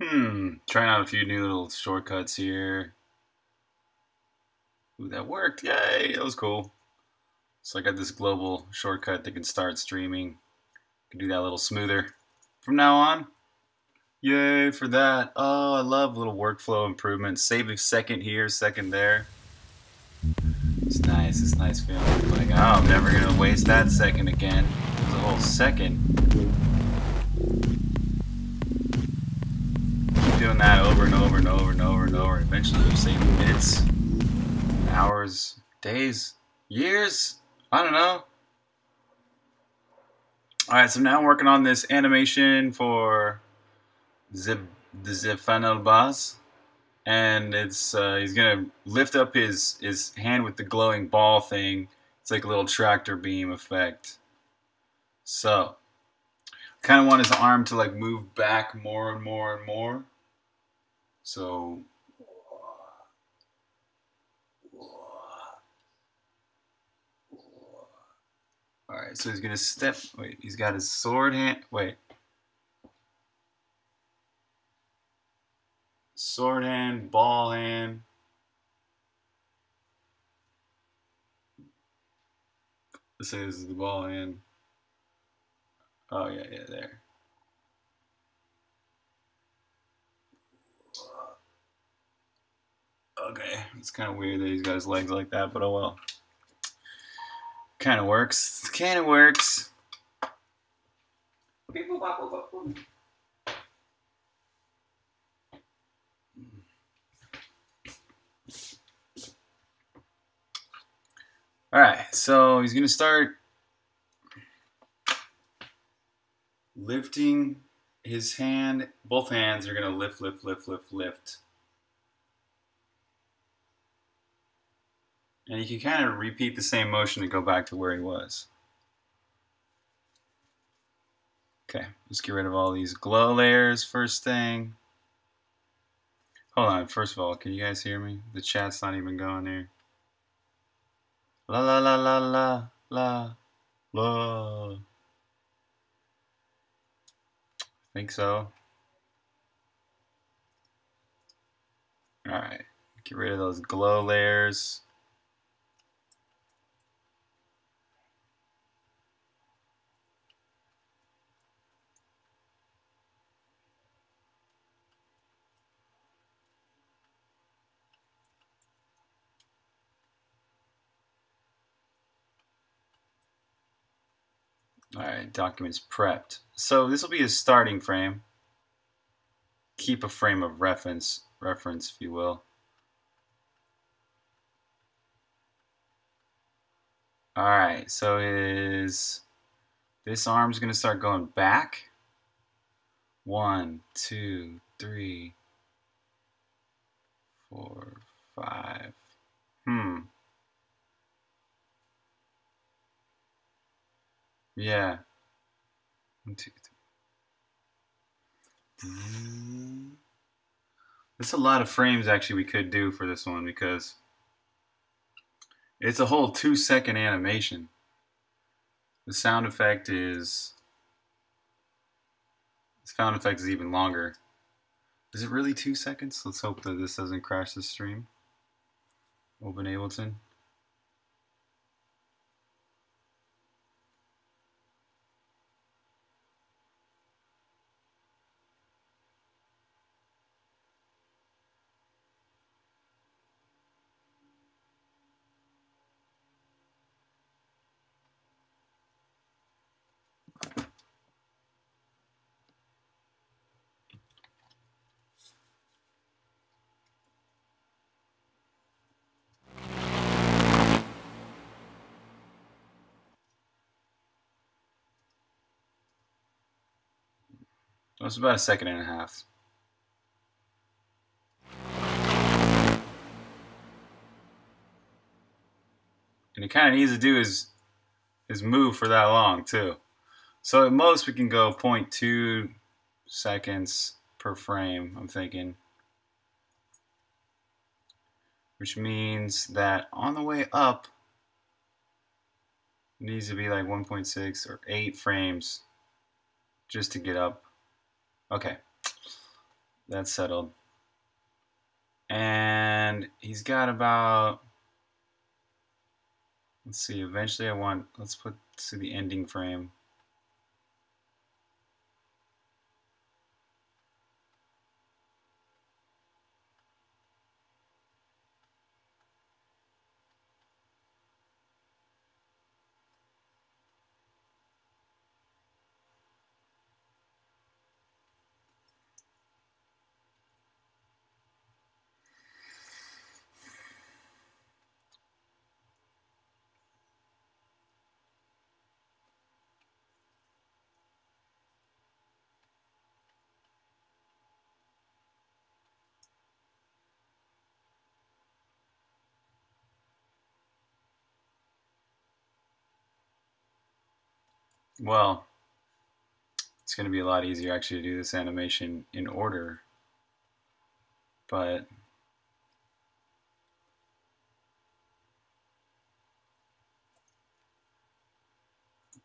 Trying out a few new little shortcuts here. Ooh, that worked. Yay, that was cool. So I got this global shortcut that can start streaming. I can do that a little smoother from now on. Yay for that. Oh, I love little workflow improvements. Save a second here, second there. It's nice feeling. Like, oh, I'm never going to waste that second again. There's a whole second. Keep doing that over and over and over and over and over. Eventually you're saving minutes, hours, days, years. I don't know. Alright, so now I'm working on this animation for the final boss, and it's he's gonna lift up his hand with the glowing ball thing. It's like a little tractor beam effect. So, I kind of want his arm to like move back more and more and more. So, all right. So he's gonna step. Wait, he's got his sword hand. Wait. Sword hand, ball hand. Let's say this is the ball hand. Oh, yeah, yeah, there. Okay, it's kind of weird that he's got his legs like that, but oh well. Kind of works. Kind of works. Alright, so he's going to start lifting his hand. Both hands are going to lift, lift, lift, lift, lift. And you can kind of repeat the same motion to go back to where he was. Okay, let's get rid of all these glow layers first thing. Hold on, first of all, can you guys hear me? The chat's not even going there. La la la la la la la. I think so. Alright, get rid of those glow layers. Alright, documents prepped. So this will be his starting frame. Keep a frame of reference, if you will. Alright, so this arm's gonna start going back. 1, 2, 3, 4, 5. Yeah. 1, 2, 3. That's a lot of frames actually we could do for this one because it's a whole 2-second animation. The sound effect is... The sound effect is even longer. Is it really 2 seconds? Let's hope that this doesn't crash the stream. Open Ableton. It was about 1.5 seconds. And it kind of needs to do his move for that long too. So at most we can go 0.2 seconds per frame, I'm thinking. Which means that on the way up, it needs to be like 1.6 or 8 frames just to get up. Okay, That's settled. And he's got about, let's see, eventually I want, let's put to the ending frame. Well, it's going to be a lot easier actually to do this animation in order, but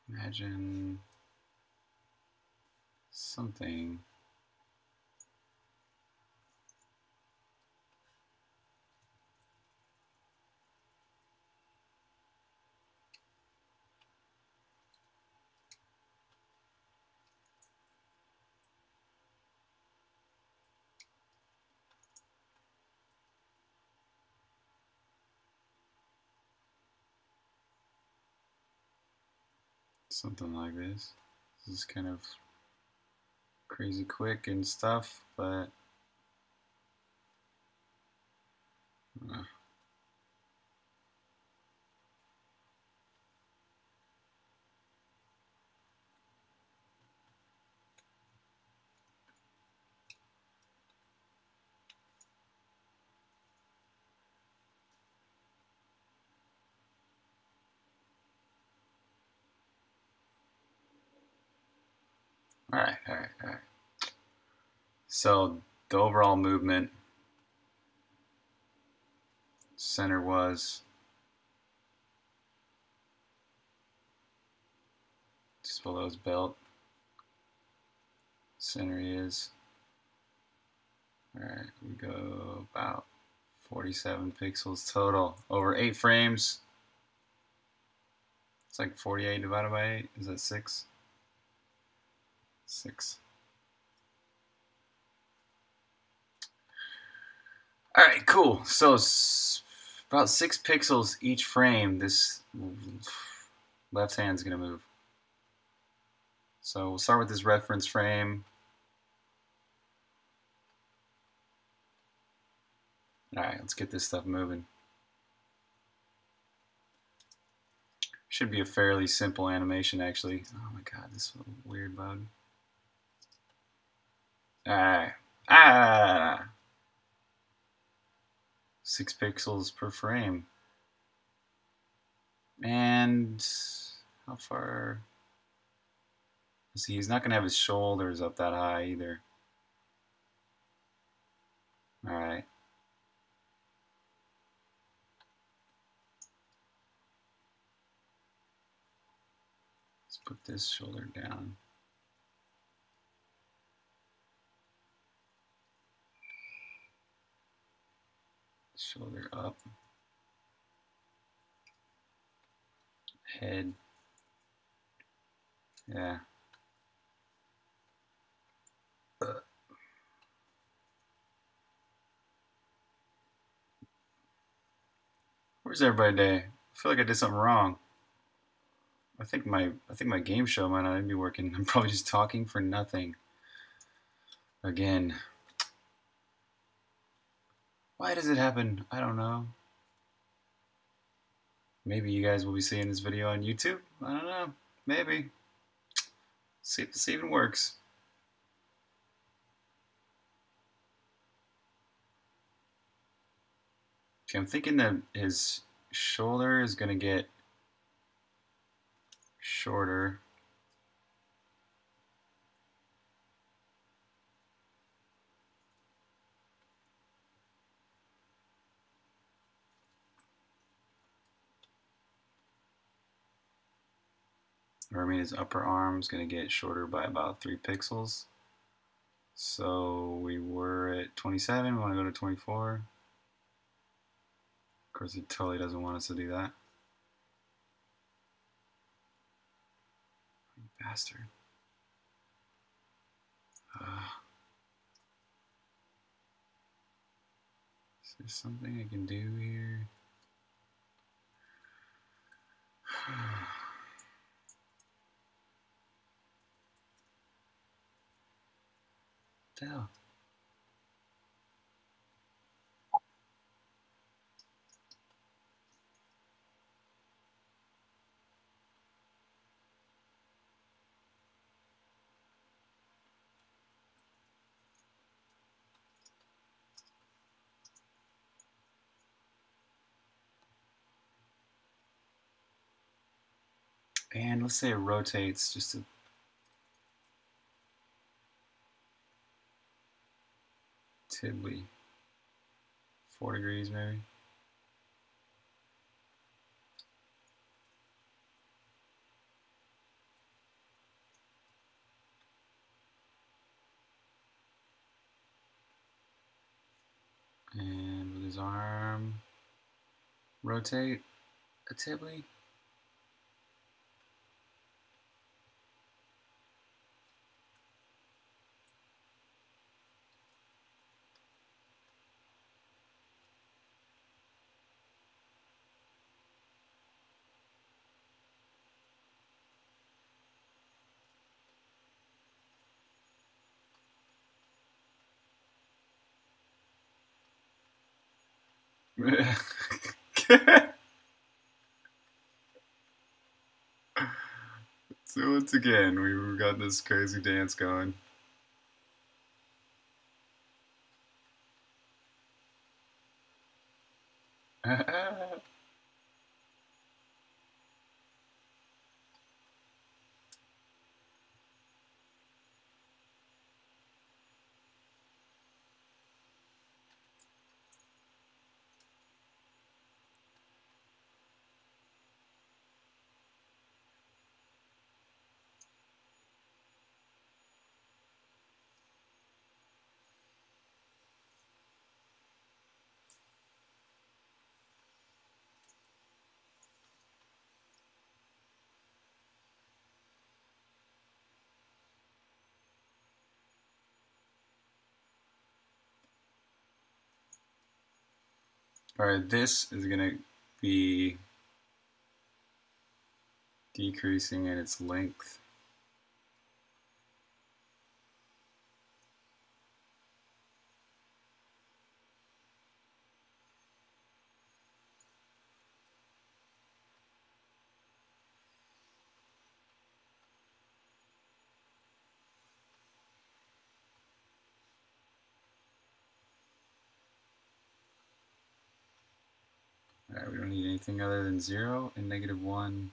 imagine something. Something like this. This is kind of crazy quick and stuff, but All right. So the overall movement center was just below his belt. Center is. All right, we go about 47 pixels total over 8 frames. It's like 48 divided by 8. Is that 6? 6. All right, cool. So about 6 pixels each frame. This left hand's gonna move. So we'll start with this reference frame. All right, let's get this stuff moving. Should be a fairly simple animation, actually. Oh my God, this is a weird bug. Ah! 6 pixels per frame. And how far? Let's see, he's not gonna have his shoulders up that high either. All right. Let's put this shoulder down. Shoulder up, head, yeah. Where's everybody today? I feel like I did something wrong. I think my game show might not be working. I'm probably just talking for nothing. Again. Why does it happen? I don't know. Maybe you guys will be seeing this video on YouTube. I don't know. Maybe. See if this even works. Okay, I'm thinking that his shoulder is going to get shorter. Or I mean his upper arm's gonna get shorter by about 3 pixels. So we were at 27, we want to go to 24. Of course, it totally doesn't want us to do that. You bastard. Is there something I can do here? What the hell? And let's say it rotates just to tiddly 4 degrees maybe. And with his arm, rotate a tiddly. So once again, we've got this crazy dance going. Alright, this is going to be decreasing in its length. Anything other than 0 and -1.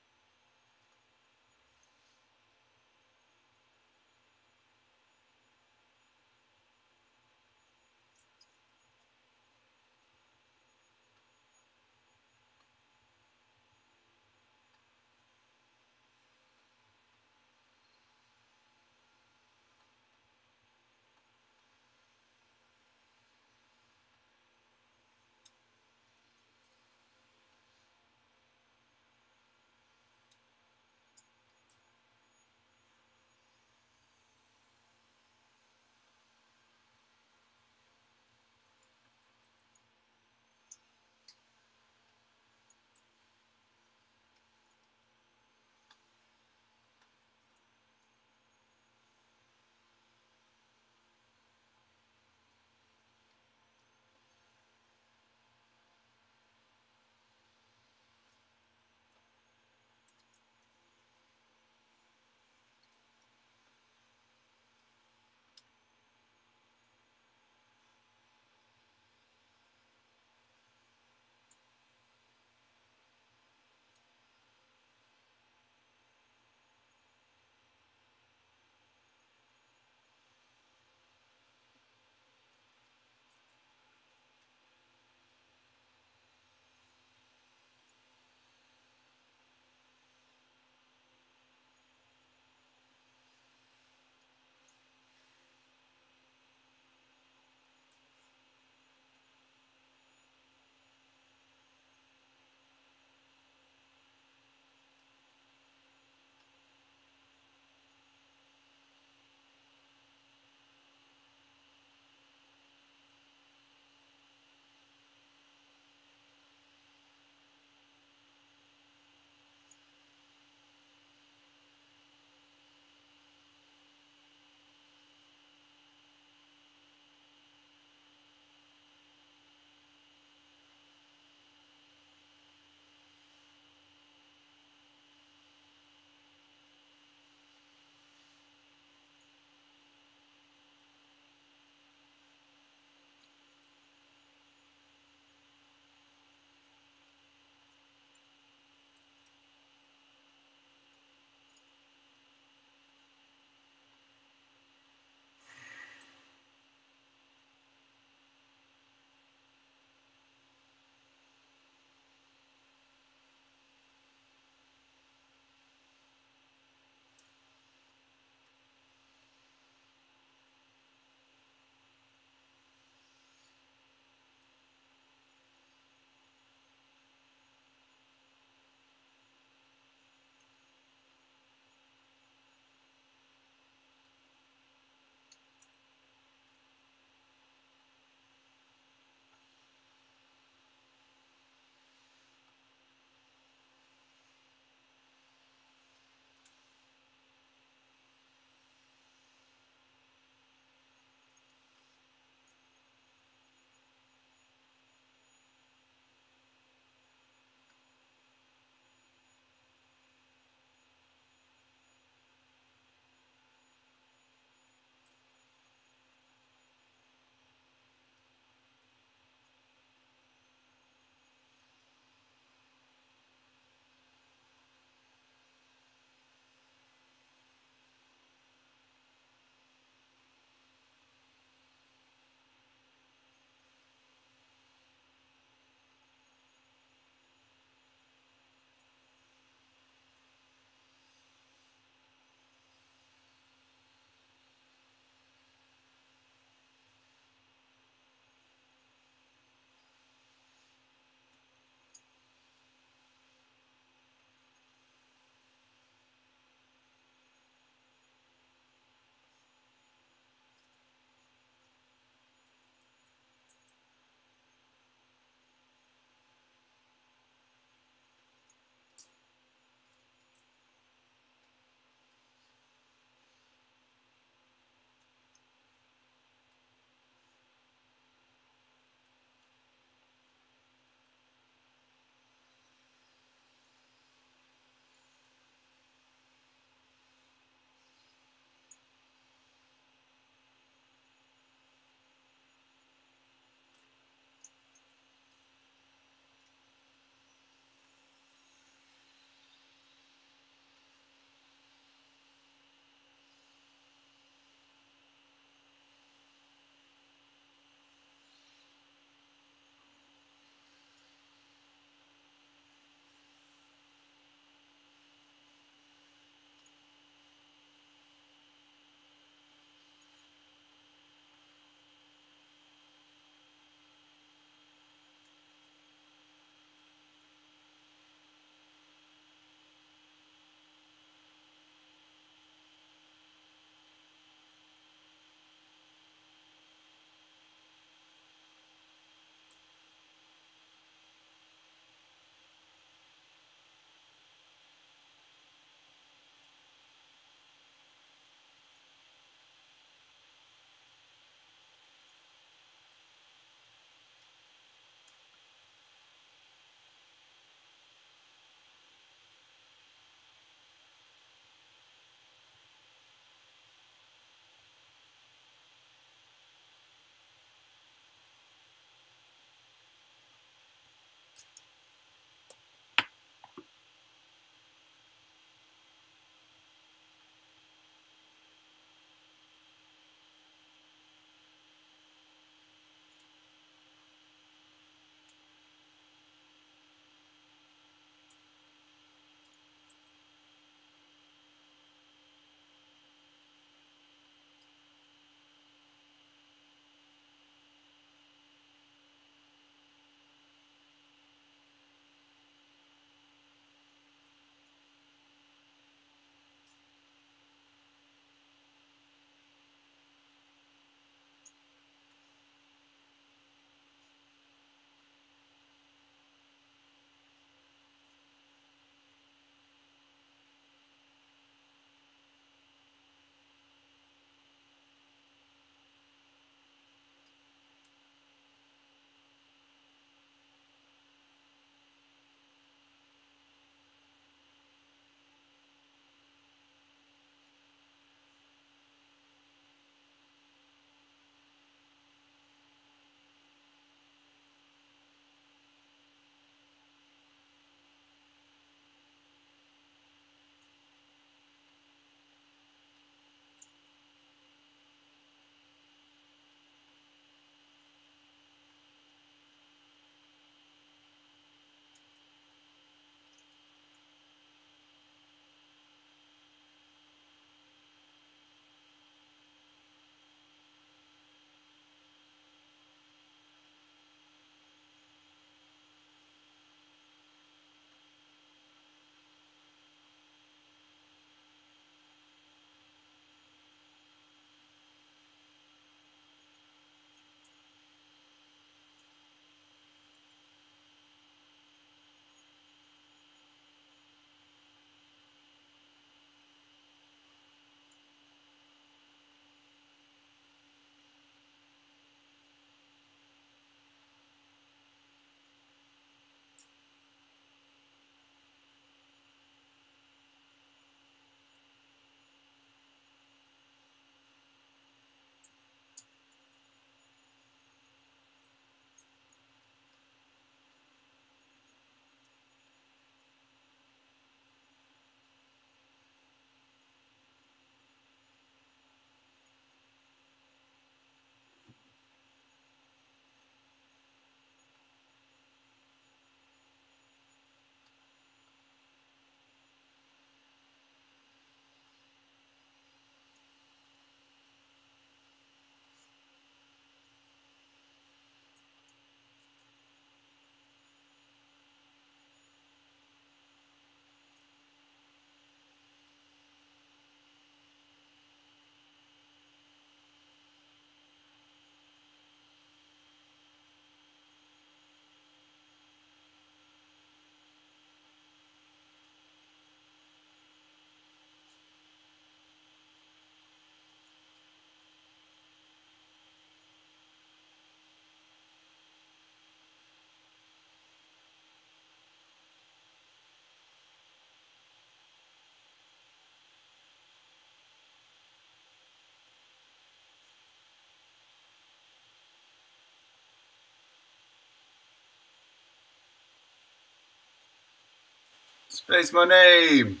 Space my name.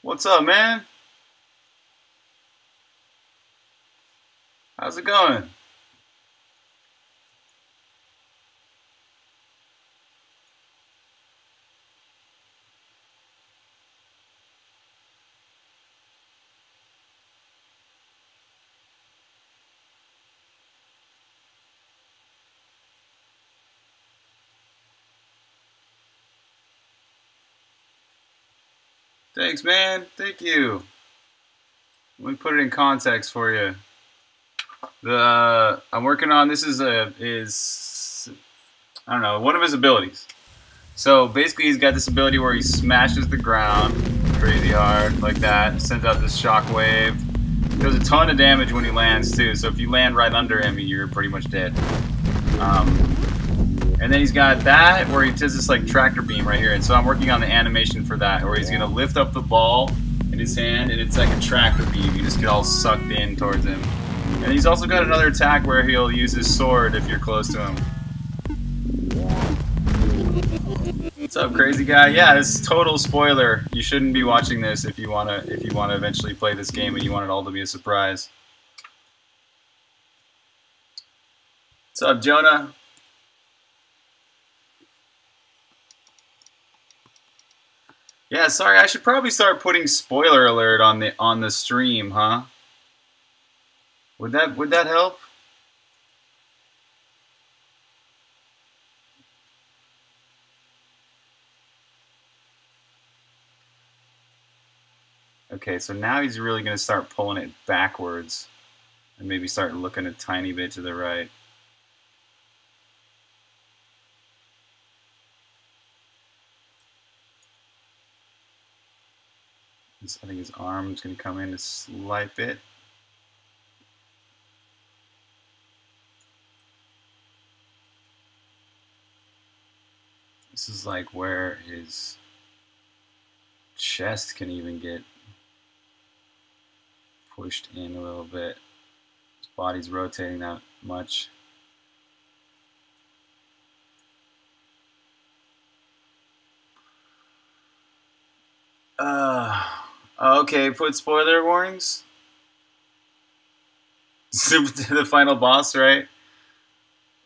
What's up, man? How's it going? Thanks, man. Thank you. Let me put it in context for you. I'm working on this is I don't know, one of his abilities. So basically, he's got this ability where he smashes the ground crazy hard like that, sends out this shockwave. Does a ton of damage when he lands too. So if you land right under him, you're pretty much dead. And then he's got that where he does this like tractor beam right here, and so I'm working on the animation for that where he's gonna lift up the ball in his hand and it's like a tractor beam. You just get all sucked in towards him. And he's also got another attack where he'll use his sword if you're close to him. What's up, crazy guy? Yeah, this is total spoiler. You shouldn't be watching this if you wanna eventually play this game and you want it all to be a surprise. What's up, Jonah? Yeah, sorry, I should probably start putting spoiler alert on the stream, huh? Would that help? Okay, so now he's really gonna start pulling it backwards and maybe start looking a tiny bit to the right. I think his arm's gonna come in a slight bit. This is like where his chest can even get pushed in a little bit. His body's rotating that much. Okay, put spoiler warnings. Zip to the final boss, right?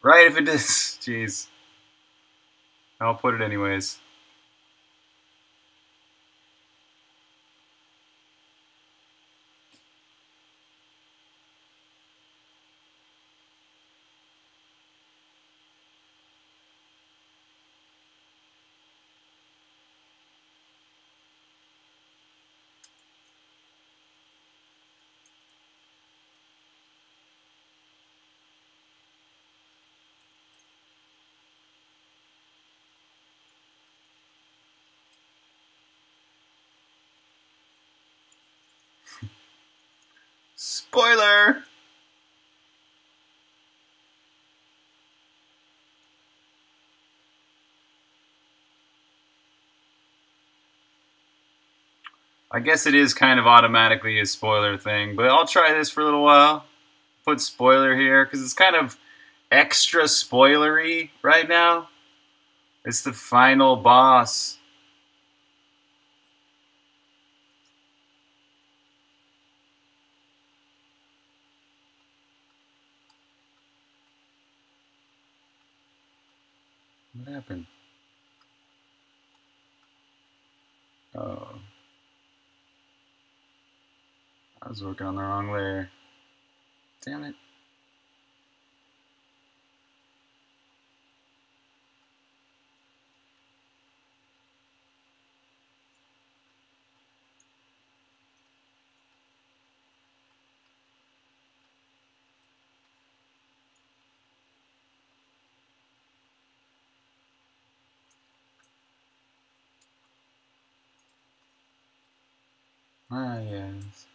Right, if it is. Jeez. I'll put it anyways. Spoiler! I guess it is kind of automatically a spoiler thing, but I'll try this for a little while. Put spoiler here, because it's kind of extra spoilery right now. It's the final boss. What happened? Oh. I was working on the wrong layer. Damn it. Ah, yes.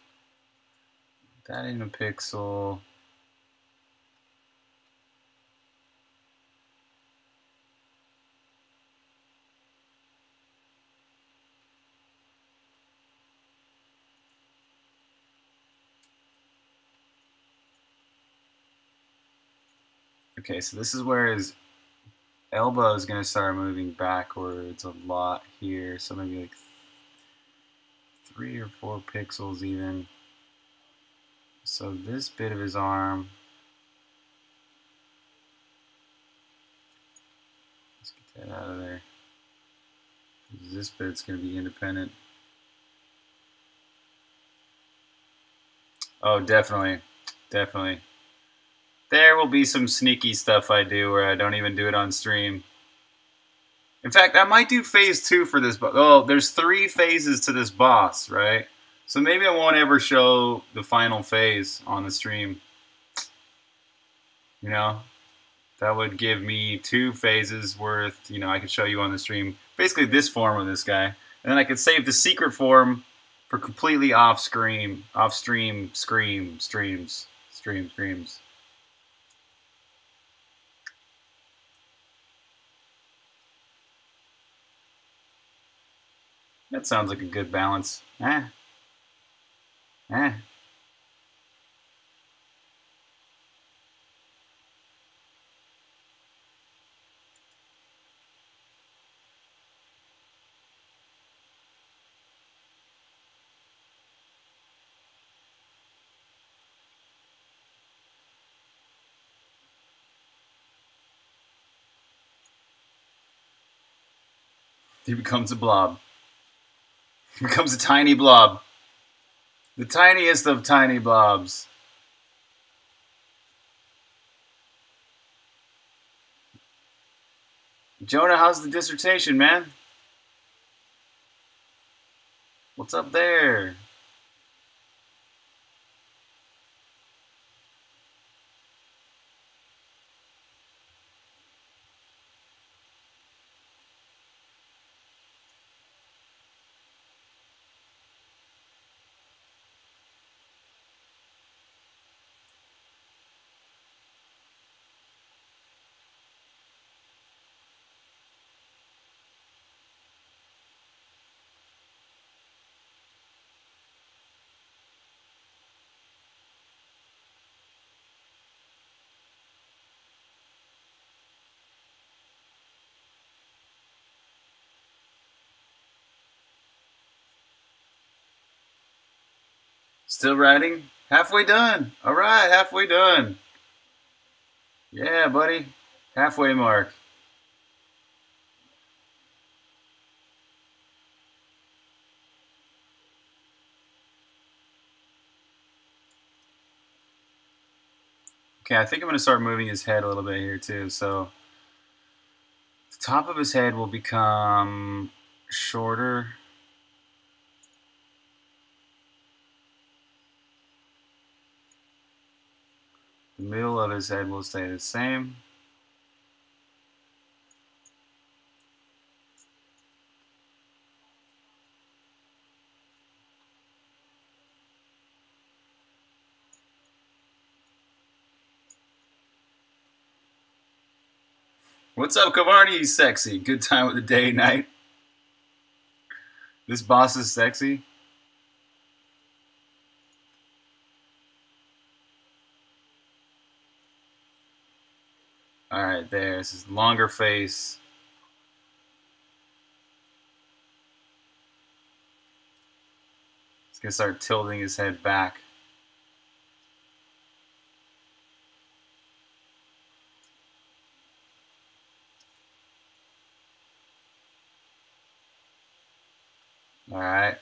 That ain't a pixel. Okay, so this is where his elbow is going to start moving backwards a lot here, so maybe like 3 or 4 pixels even. So this bit of his arm, let's get that out of there. This bit's going to be independent. Oh, definitely, definitely. There will be some sneaky stuff I do where I don't even do it on stream. In fact, I might do phase 2 for this boss. Oh, there's 3 phases to this boss, right? So maybe I won't ever show the final phase on the stream. You know, that would give me 2 phases worth, you know, I could show you on the stream. Basically this form of this guy. And then I could save the secret form for completely off stream. That sounds like a good balance. He becomes a blob. He becomes a tiny blob. The tiniest of tiny blobs. Jonah, how's the dissertation, man? What's up there? Still writing? Halfway done. All right, halfway done. Yeah, buddy. Halfway mark. Okay, I think I'm going to start moving his head a little bit here too. So the top of his head will become shorter. The middle of his head will stay the same. What's up, Kavarni? Sexy. Good time of the day, night. This boss is sexy. Alright, there's his longer face. He's gonna start tilting his head back. Alright.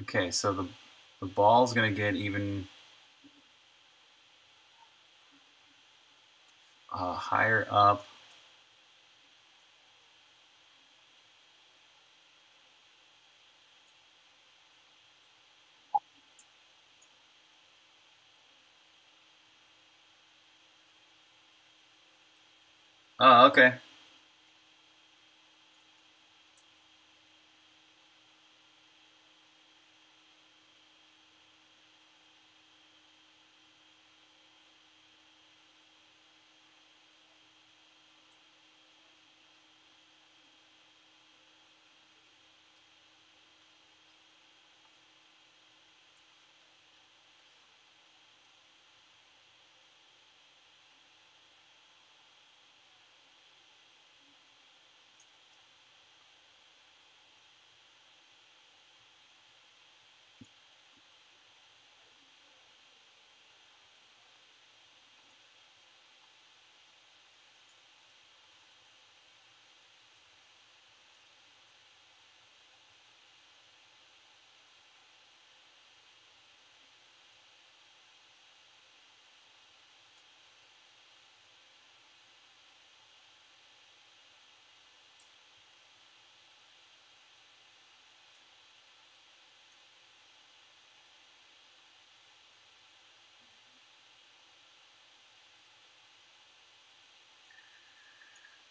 Okay, so the ball's gonna get even higher up. Oh, okay.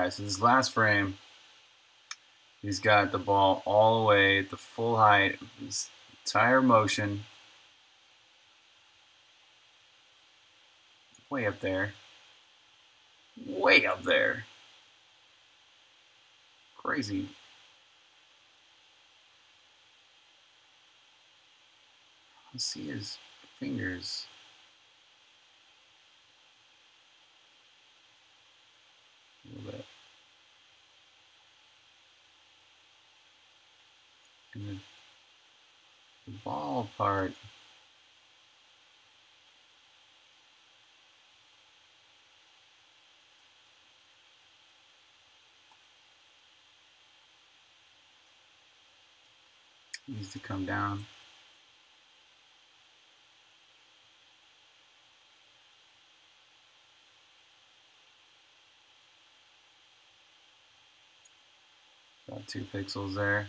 right, so this last frame, he's got the ball all the way at the full height of his entire motion. Way up there. Way up there. Crazy. I see his fingers. A little bit. And then the ball part. Needs to come down. About 2 pixels there.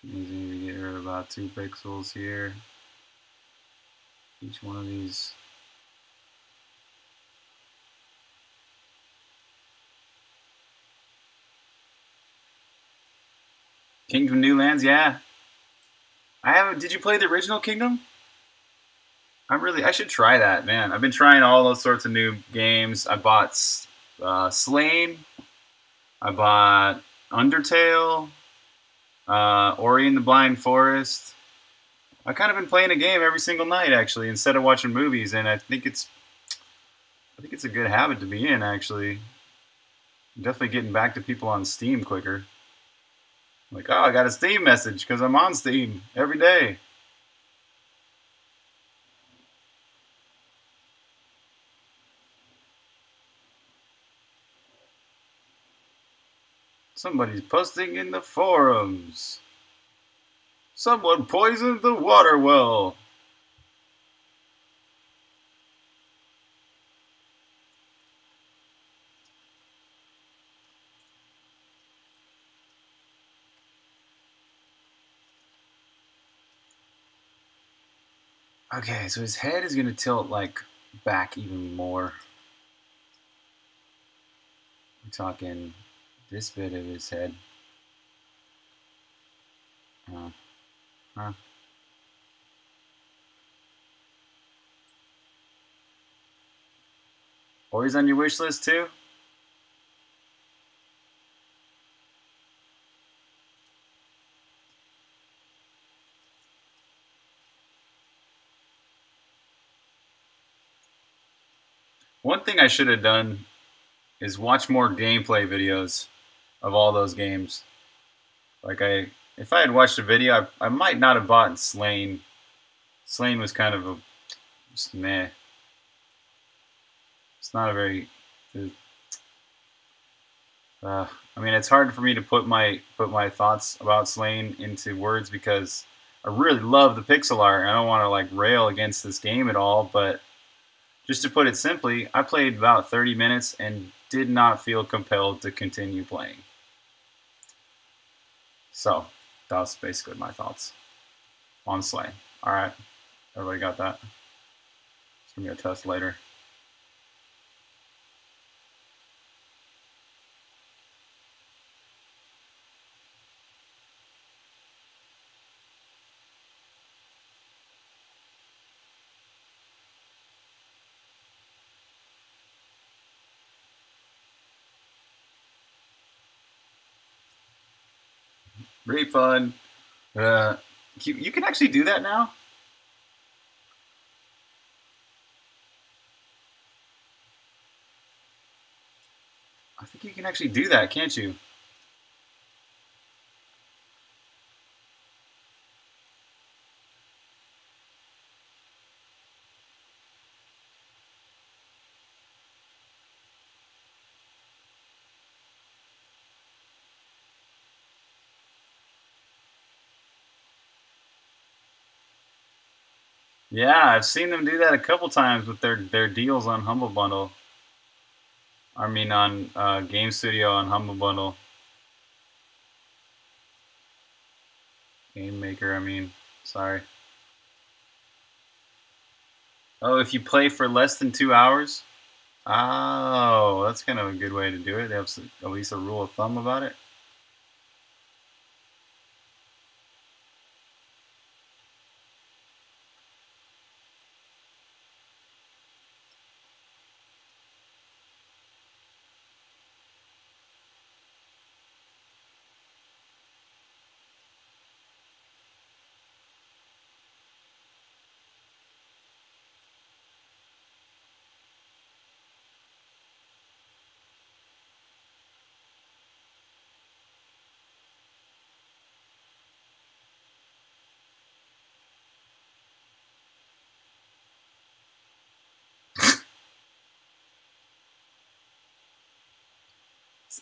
Which means you need to get rid of about 2 pixels here. Each one of these. Kingdom New Lands, yeah. I haven't. Did you play the original Kingdom? I should try that, man. I've been trying all those sorts of new games. I bought Slain. I bought Undertale. Ori and the Blind Forest. I've kind of been playing a game every single night, actually, instead of watching movies, and I think it's a good habit to be in, actually. I'm definitely getting back to people on Steam quicker. Like, oh, I got a Steam message because I'm on Steam every day. Somebody's posting in the forums. Someone poisoned the water well. Okay, so his head is going to tilt, like, back even more. We're talking this bit of his head. Or he's on your wish list, too? One thing I should have done is watch more gameplay videos of all those games. Like, if I had watched a video, I might not have bought Slain. Slain was kind of just meh. It's not a very... I mean, it's hard for me to put my thoughts about Slain into words because I really love the pixel art. I don't want to like rail against this game at all, but just to put it simply, I played about 30 minutes and did not feel compelled to continue playing. So that's basically my thoughts on Slain. All right, everybody got that? It's gonna be a test later. Refund. You can actually do that now? I think you can actually do that, can't you? Yeah, I've seen them do that a couple times with their deals on Humble Bundle. I mean, on Game Studio on Humble Bundle. Game Maker, I mean, sorry. Oh, if you play for less than 2 hours? Oh, that's kind of a good way to do it. They have at least a rule of thumb about it.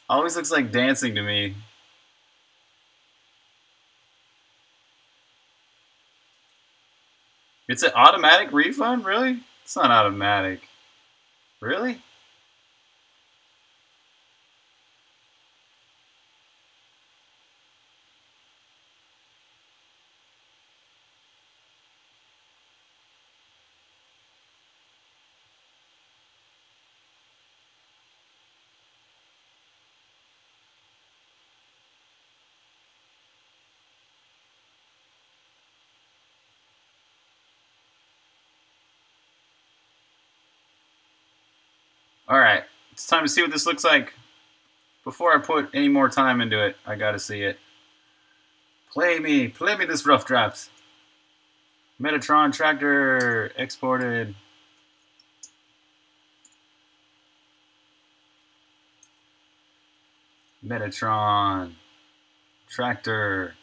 Always looks like dancing to me. It's an automatic refund? Really? It's not automatic. Really? Alright, it's time to see what this looks like. Before I put any more time into it, I gotta see it. Play me this rough draft. Metatron Tractor exported. Metatron Tractor.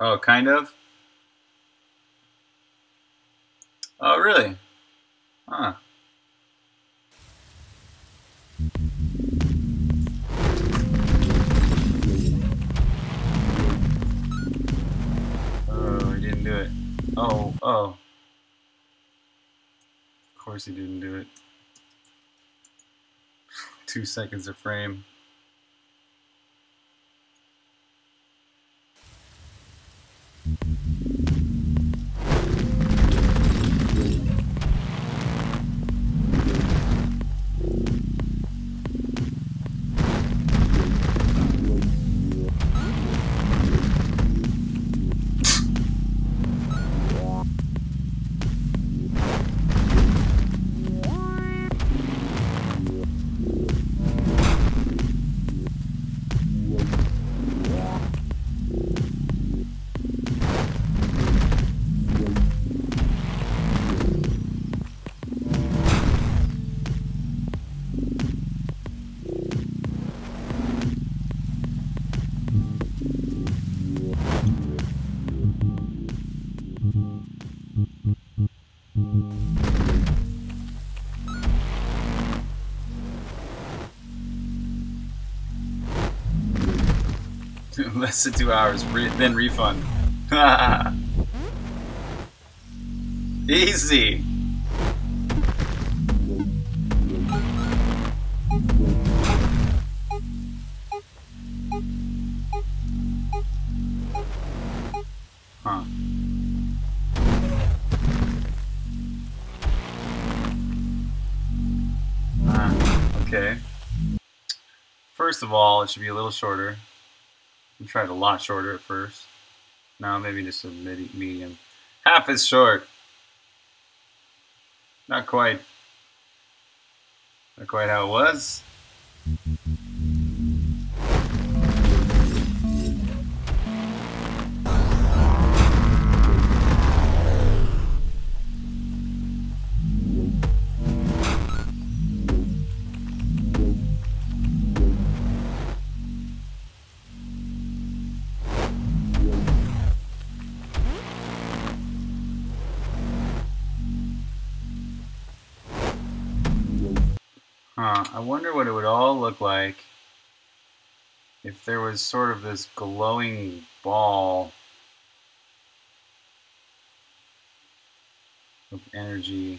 Oh, kind of? Oh, really? Huh. Oh, he didn't do it. Oh, oh. Of course he didn't do it. 2 seconds a frame. less than 2 hours, then refund. Easy. Huh. Okay. First of all, it should be a little shorter. I tried a lot shorter at first. Now maybe just a medium. Half is short. Not quite. Not quite how it was. I wonder what it would all look like if there was sort of this glowing ball of energy.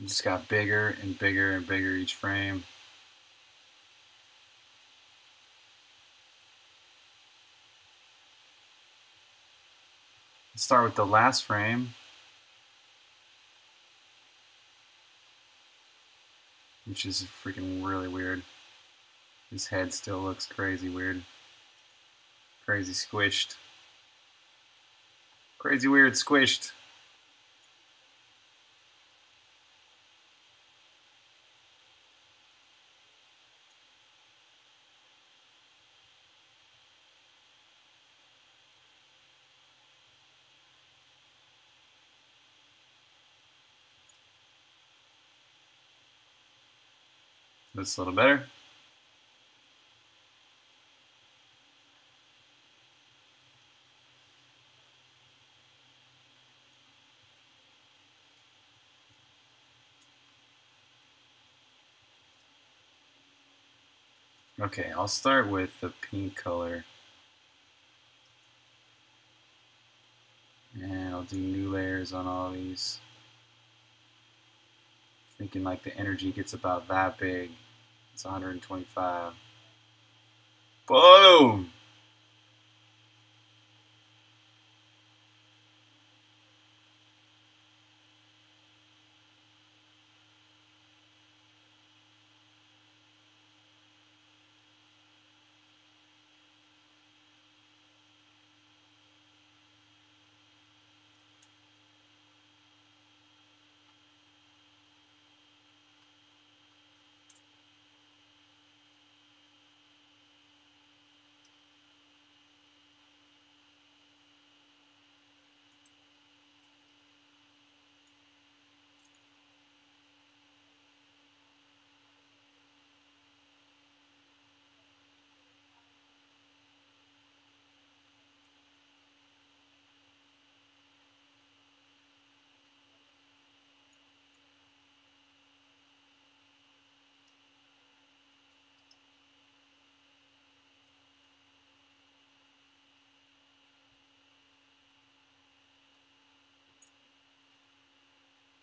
It just got bigger and bigger and bigger each frame. Let's start with the last frame. Which is freaking really weird. His head still looks crazy weird. Crazy squished. Crazy weird squished. That's a little better. Okay, I'll start with the pink color. And I'll do new layers on all these. Thinking like the energy gets about that big. It's 125. Boom!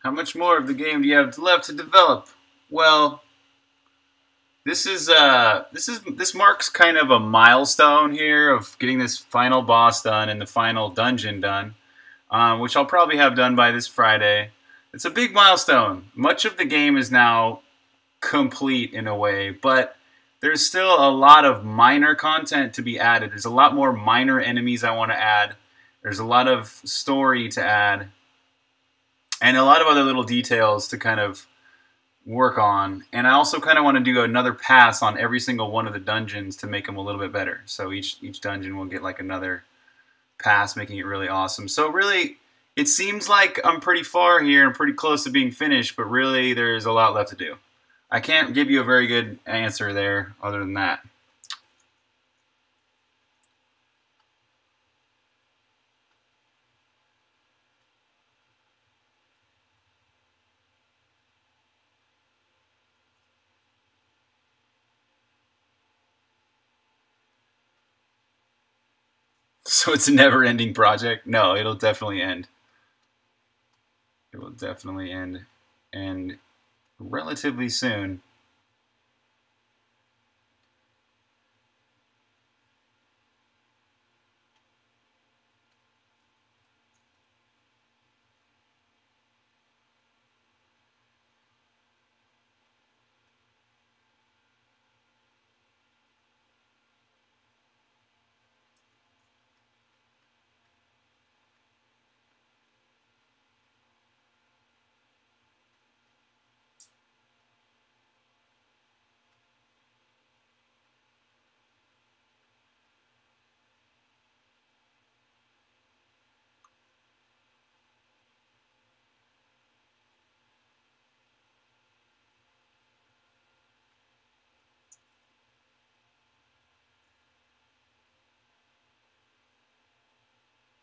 How much more of the game do you have left to develop? Well, this marks kind of a milestone here of getting this final boss done and the final dungeon done, which I'll probably have done by this Friday. It's a big milestone. Much of the game is now complete in a way, but there's still a lot of minor content to be added. There's a lot more minor enemies I want to add. There's a lot of story to add. And a lot of other little details to kind of work on. And I also kind of want to do another pass on every single one of the dungeons to make them a little bit better. So each dungeon will get like another pass, making it really awesome. So really, it seems like I'm pretty far here and pretty close to being finished, but really there's a lot left to do. I can't give you a very good answer there other than that. so it's a never-ending project. No, it'll definitely end. It will definitely end, and relatively soon.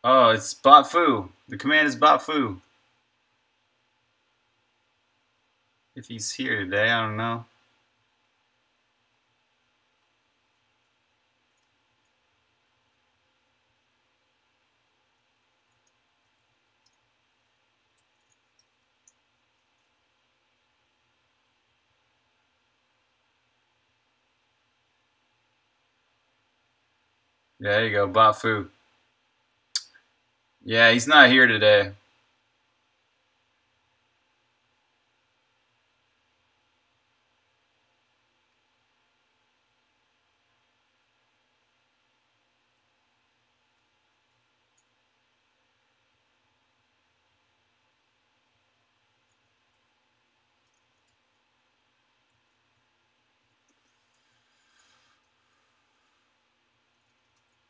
Oh, it's BotFu. The command is BotFu. If he's here today, I don't know. Yeah, there you go, BotFu. Yeah, he's not here today.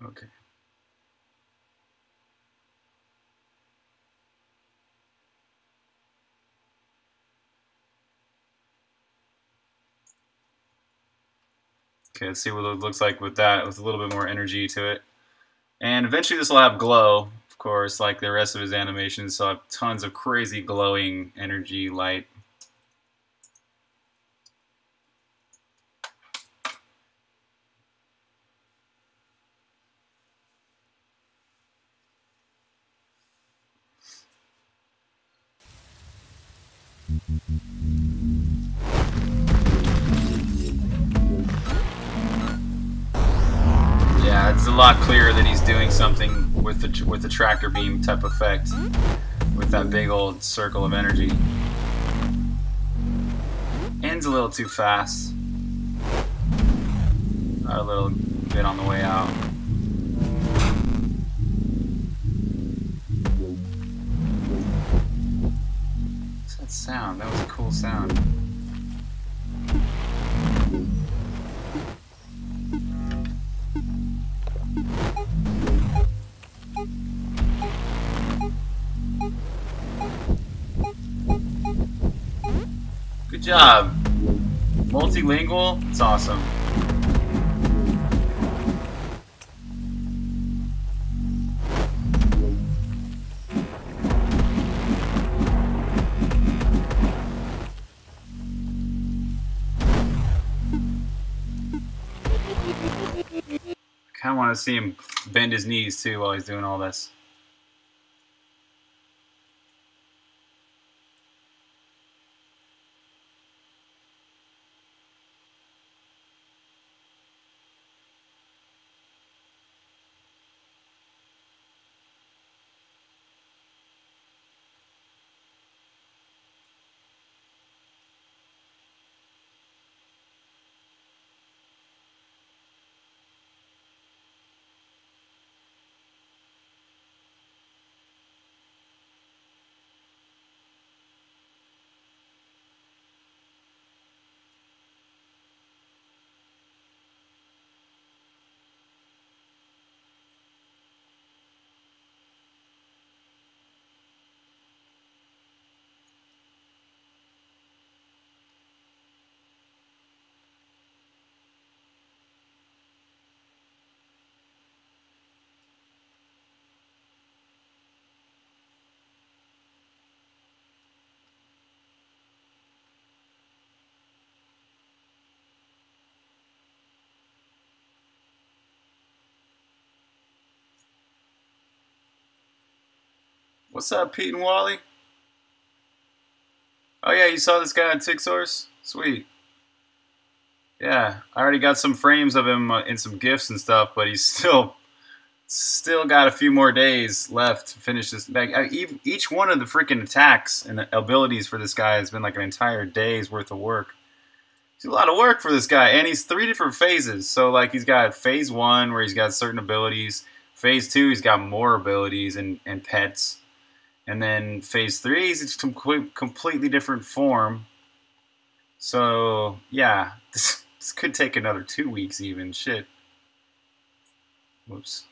Okay. Okay, let's see what it looks like with that, with a little bit more energy to it. And eventually this will have glow, of course, like the rest of his animations, so I'll have tons of crazy glowing energy light. Something with the tractor beam type effect, with that big old circle of energy. Ends a little too fast. Not a little bit on the way out. What's that sound? That was a cool sound. Good job. Multilingual, it's awesome. I kinda wanna see him bend his knees too while he's doing all this. What's up, Pete and Wally? Oh yeah, you saw this guy on TickSource? Sweet. Yeah, I already got some frames of him in some gifts and stuff, but he's still got a few more days left to finish this. Each one of the freaking attacks and abilities for this guy has been like an entire day's worth of work. It's a lot of work for this guy, and he's three different phases. So like he's got phase one where he's got certain abilities. Phase two, he's got more abilities and pets. And then phase three is a completely different form. So yeah, this could take another 2 weeks even. Shit. Whoops.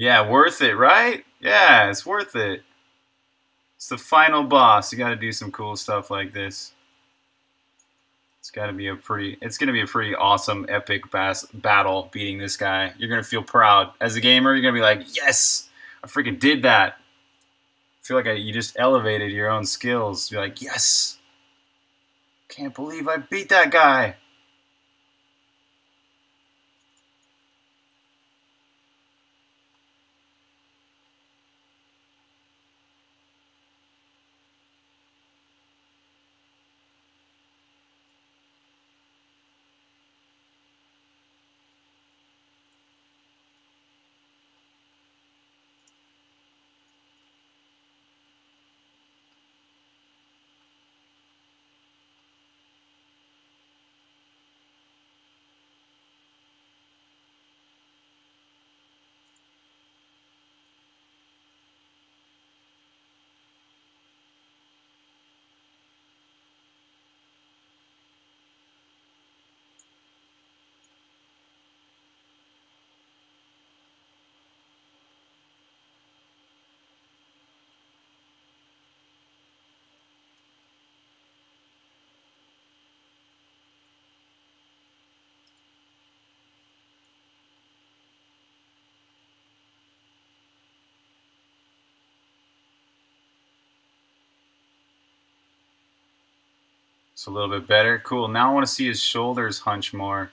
Yeah, worth it, right? Yeah, it's worth it. It's the final boss. You got to do some cool stuff like this. It's gonna be a pretty awesome, epic battle beating this guy. You're gonna feel proud as a gamer. You're gonna be like, yes, I freaking did that. I feel like you just elevated your own skills. You're like, yes, can't believe I beat that guy. It's a little bit better. Cool. Now I want to see his shoulders hunch more.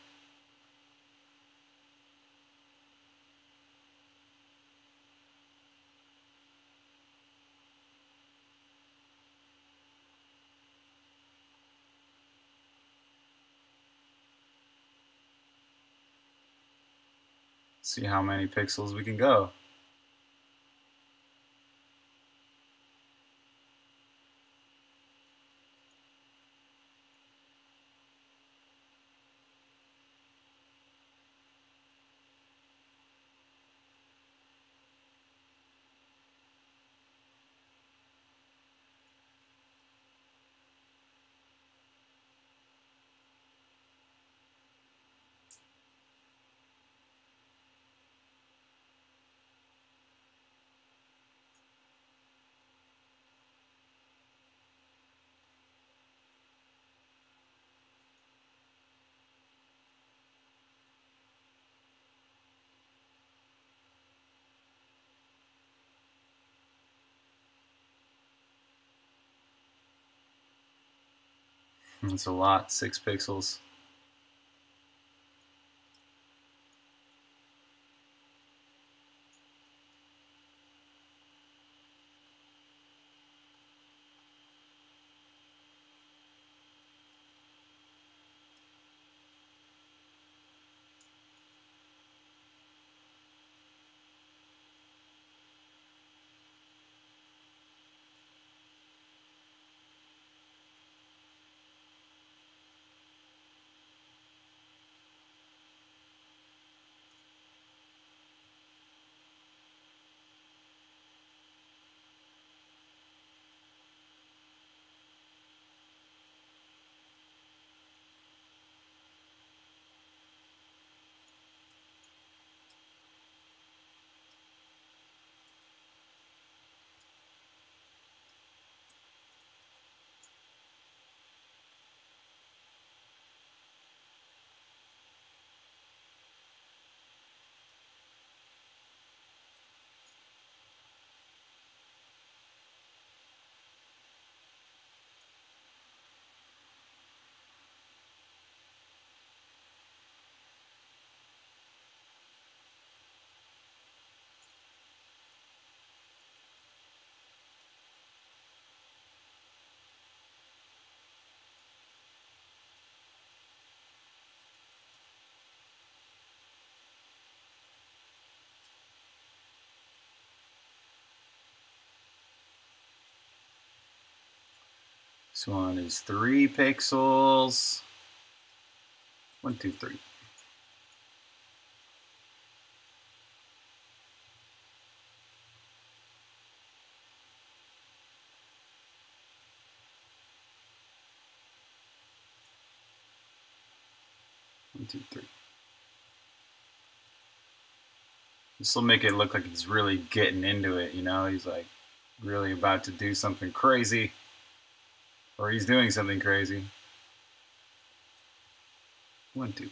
See how many pixels we can go. That's a lot, 6 pixels. This one is 3 pixels. 1, 2, 3. This will make it look like he's really getting into it, you know? He's like really about to do something crazy. Or he's doing something crazy. 1, 2.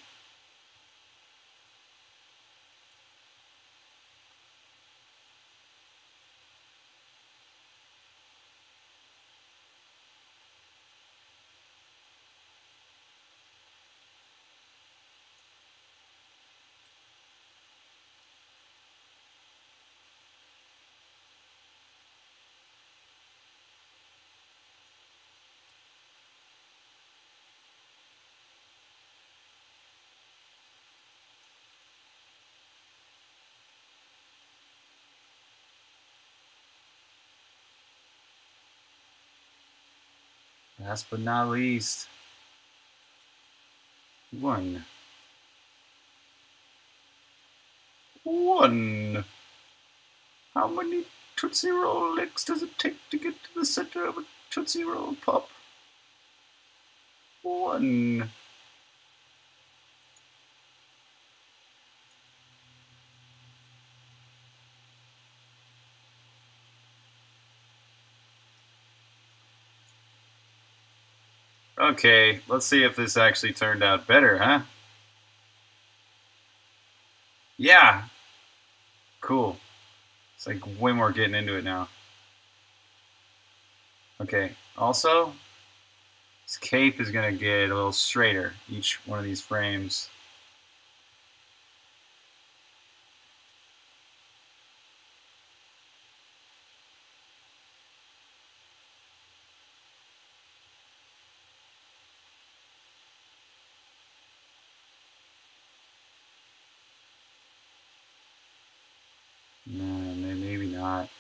Last but not least, 1. How many Tootsie Roll licks does it take to get to the center of a Tootsie Roll Pop? 1. Okay, let's see if this actually turned out better, huh? Yeah! Cool. It's like way more getting into it now. Okay, also, this cape is gonna get a little straighter each one of these frames.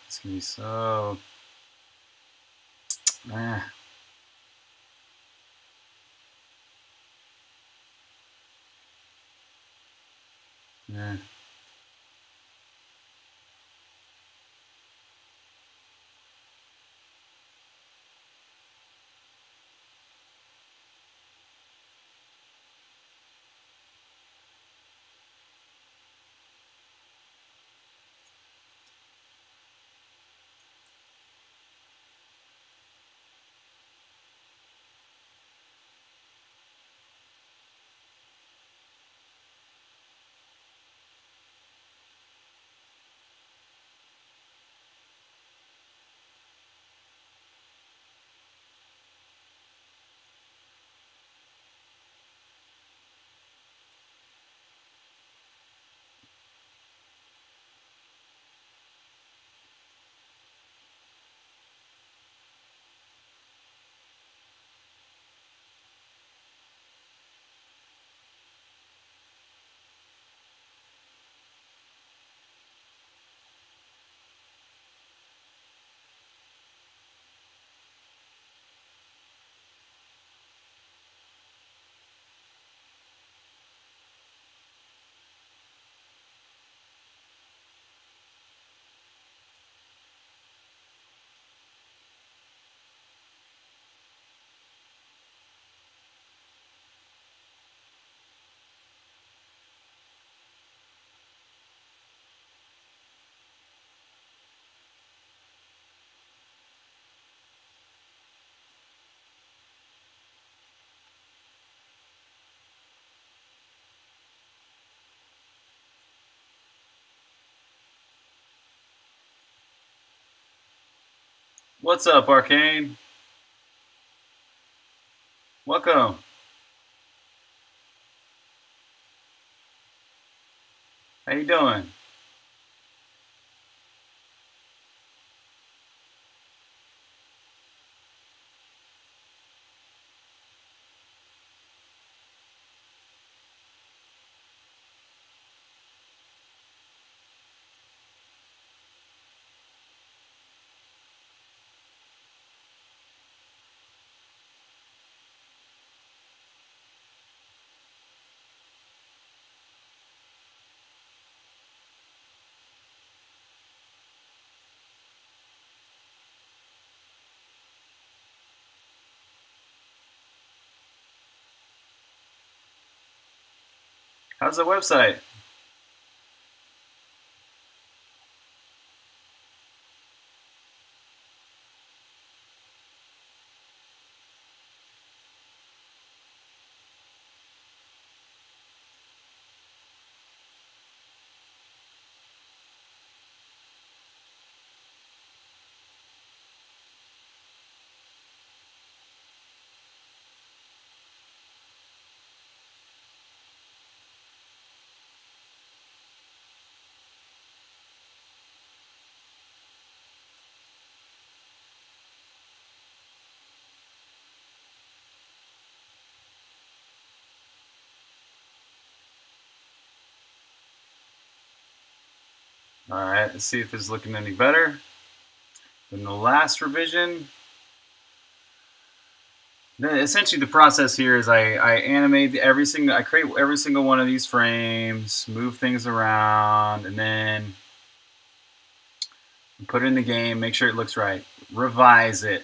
It's gonna be so. What's up, Arcane? Welcome. How you doing? How's the website? All right, let's see if it's looking any better than the last revision. Then essentially the process here is I animate every single, I create every single one of these frames, move things around, and then put it in the game, make sure it looks right, revise it,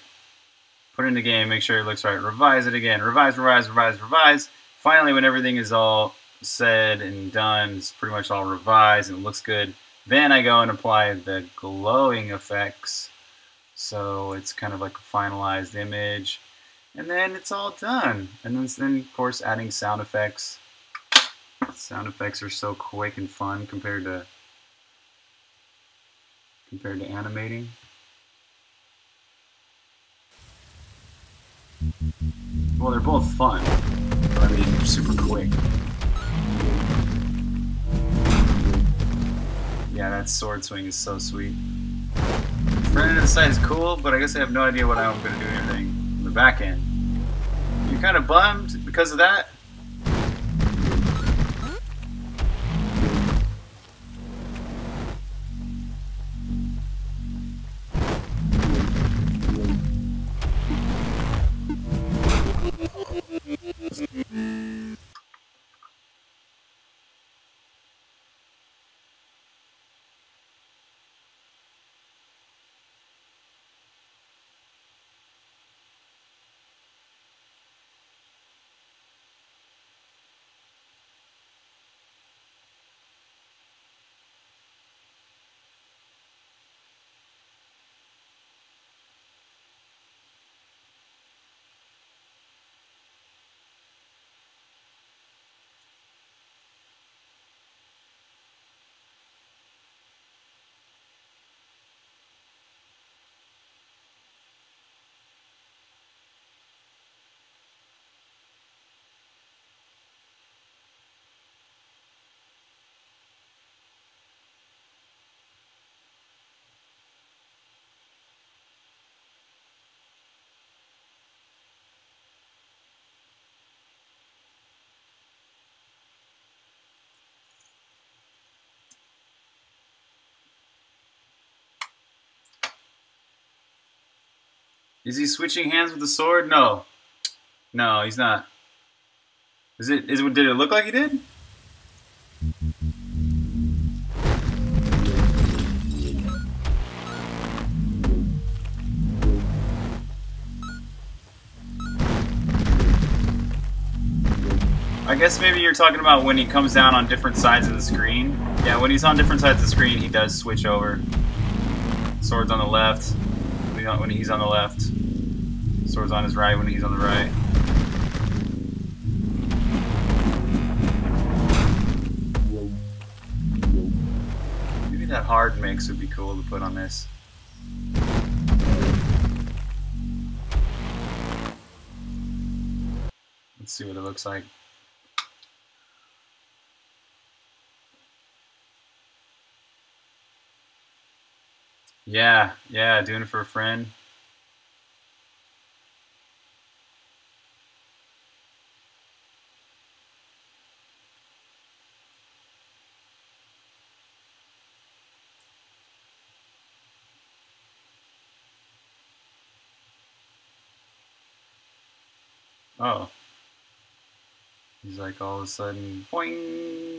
put it in the game, make sure it looks right, revise it again, revise, revise, revise, revise. Finally, when everything is all said and done, it's pretty much all revised and it looks good. Then I go and apply the glowing effects, so it's kind of like a finalized image, and then it's all done. And then of course, adding sound effects. Sound effects are so quick and fun compared to animating. Well, they're both fun, but I mean, they're super quick. Yeah, that sword swing is so sweet. Front end of the site is cool, but I guess I have no idea what I'm going to do anything on the back end. You're kind of bummed because of that? Is he switching hands with the sword? No. No, he's not. Did it look like he did? I guess maybe you're talking about when he comes down on different sides of the screen. Yeah, when he's on different sides of the screen, he does switch over. Sword's on the left. When he's on the left. Sword's on his right when he's on the right. Maybe that hard mix would be cool to put on this. Let's see what it looks like. Yeah, doing it for a friend. Oh. He's like all of a sudden, boing!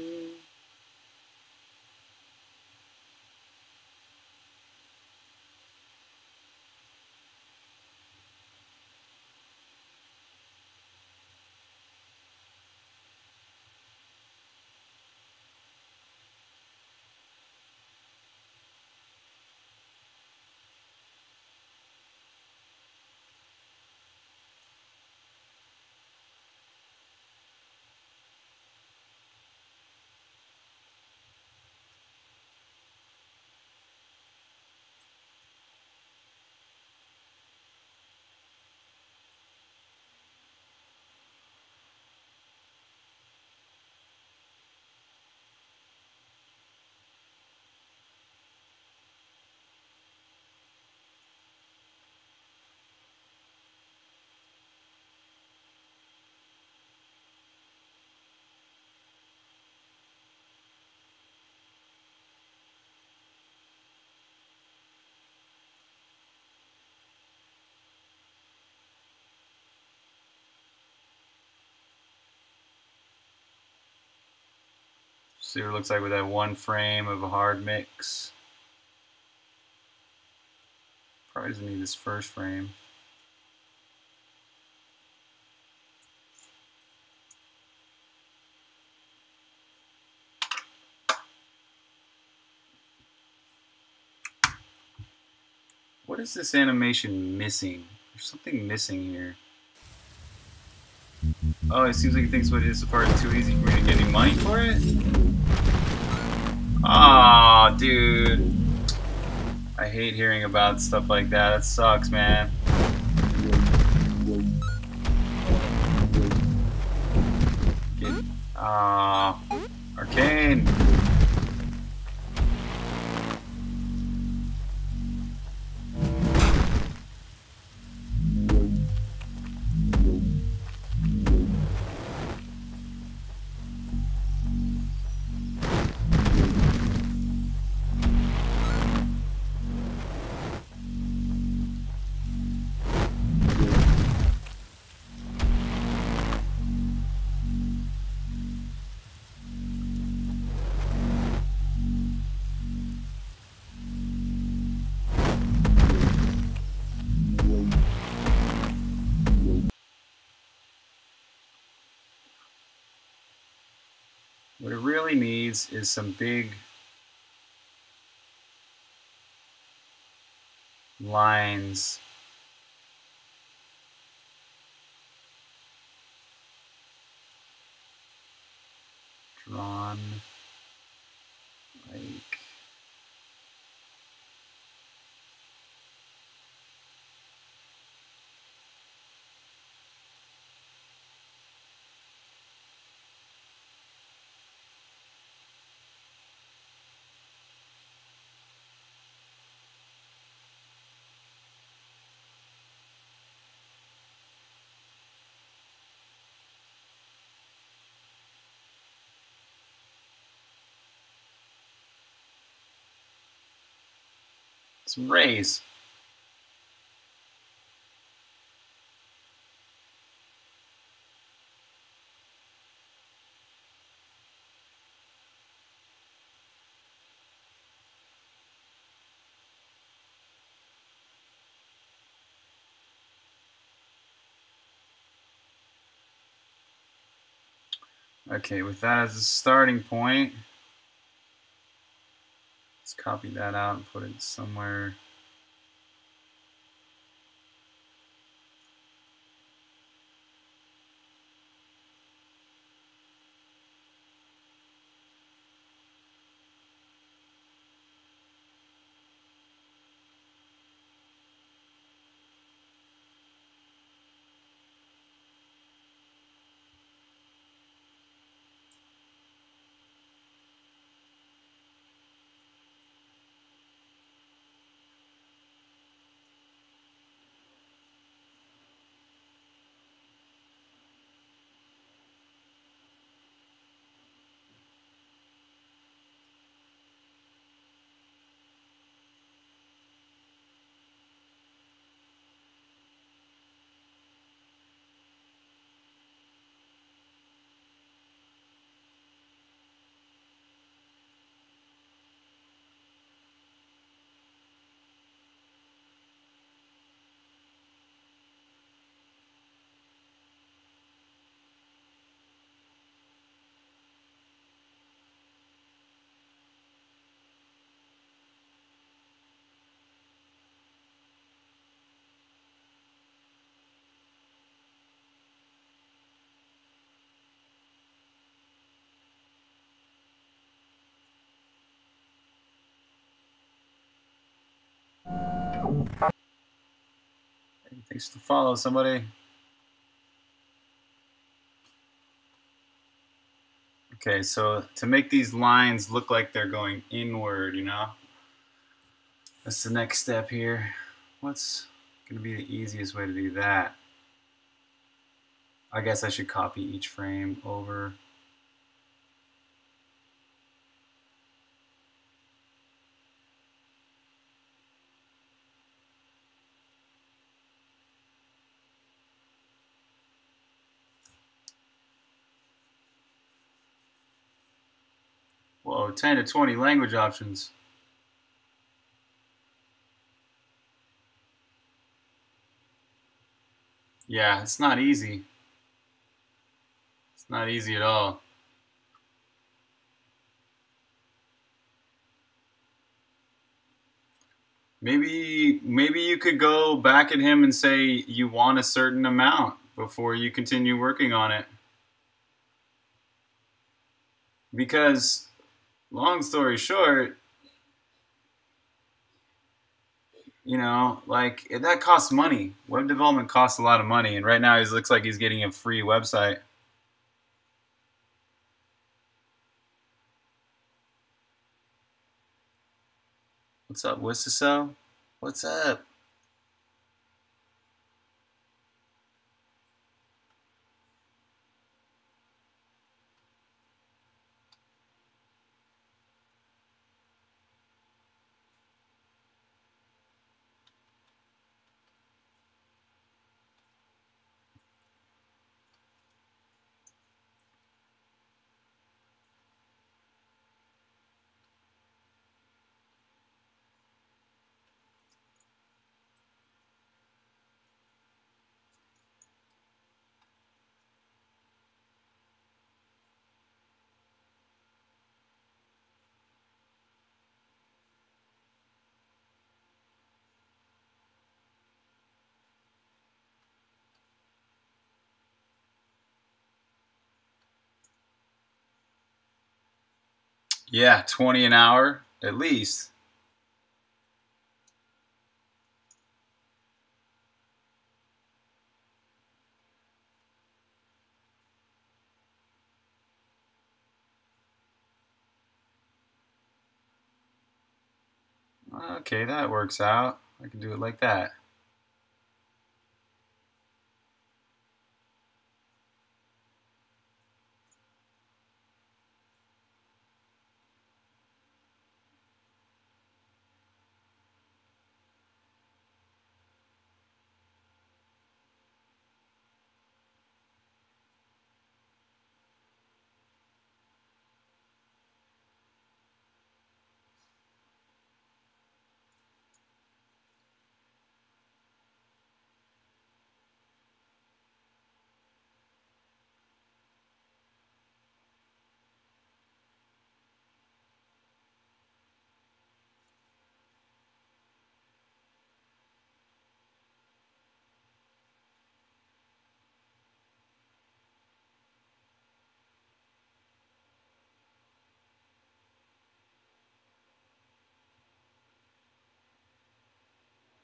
see what it looks like with that one frame of a hard mix. Probably doesn't need this first frame. What is this animation missing? There's something missing here. Oh, it seems like he thinks what it is so far is too easy for me to get any money for it? Aw, dude. I hate hearing about stuff like that. That sucks, man. Aw. Arcane. What it really needs is some big lines. Drawn like some rays. Okay, with that as a starting point, copy that out and put it somewhere. Hey, thanks for the follow, somebody. Okay, so to make these lines look like they're going inward, you know, that's the next step here. What's gonna be the easiest way to do that? I guess I should copy each frame over. Whoa, 10 to 20 language options. Yeah, it's not easy. It's not easy at all. Maybe you could go back at him and say you want a certain amount before you continue working on it. Because, long story short, you know, like, that costs money. Web development costs a lot of money, and right now he looks like he's getting a free website. What's up, Wissiso? What's up? Yeah, 20 an hour, at least. Okay, that works out. I can do it like that.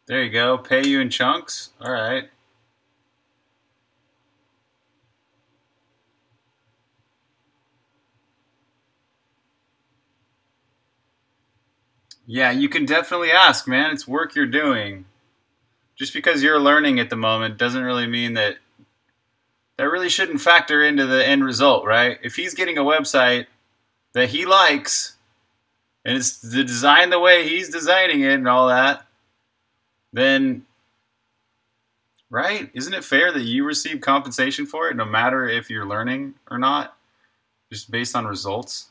There you go. Pay you in chunks. All right. Yeah, you can definitely ask, man. It's work you're doing. Just because you're learning at the moment doesn't really mean that... That really shouldn't factor into the end result, right? If he's getting a website that he likes, and it's designed the way he's designing it and all that, then, right? Isn't it fair that you receive compensation for it, no matter if you're learning or not, just based on results?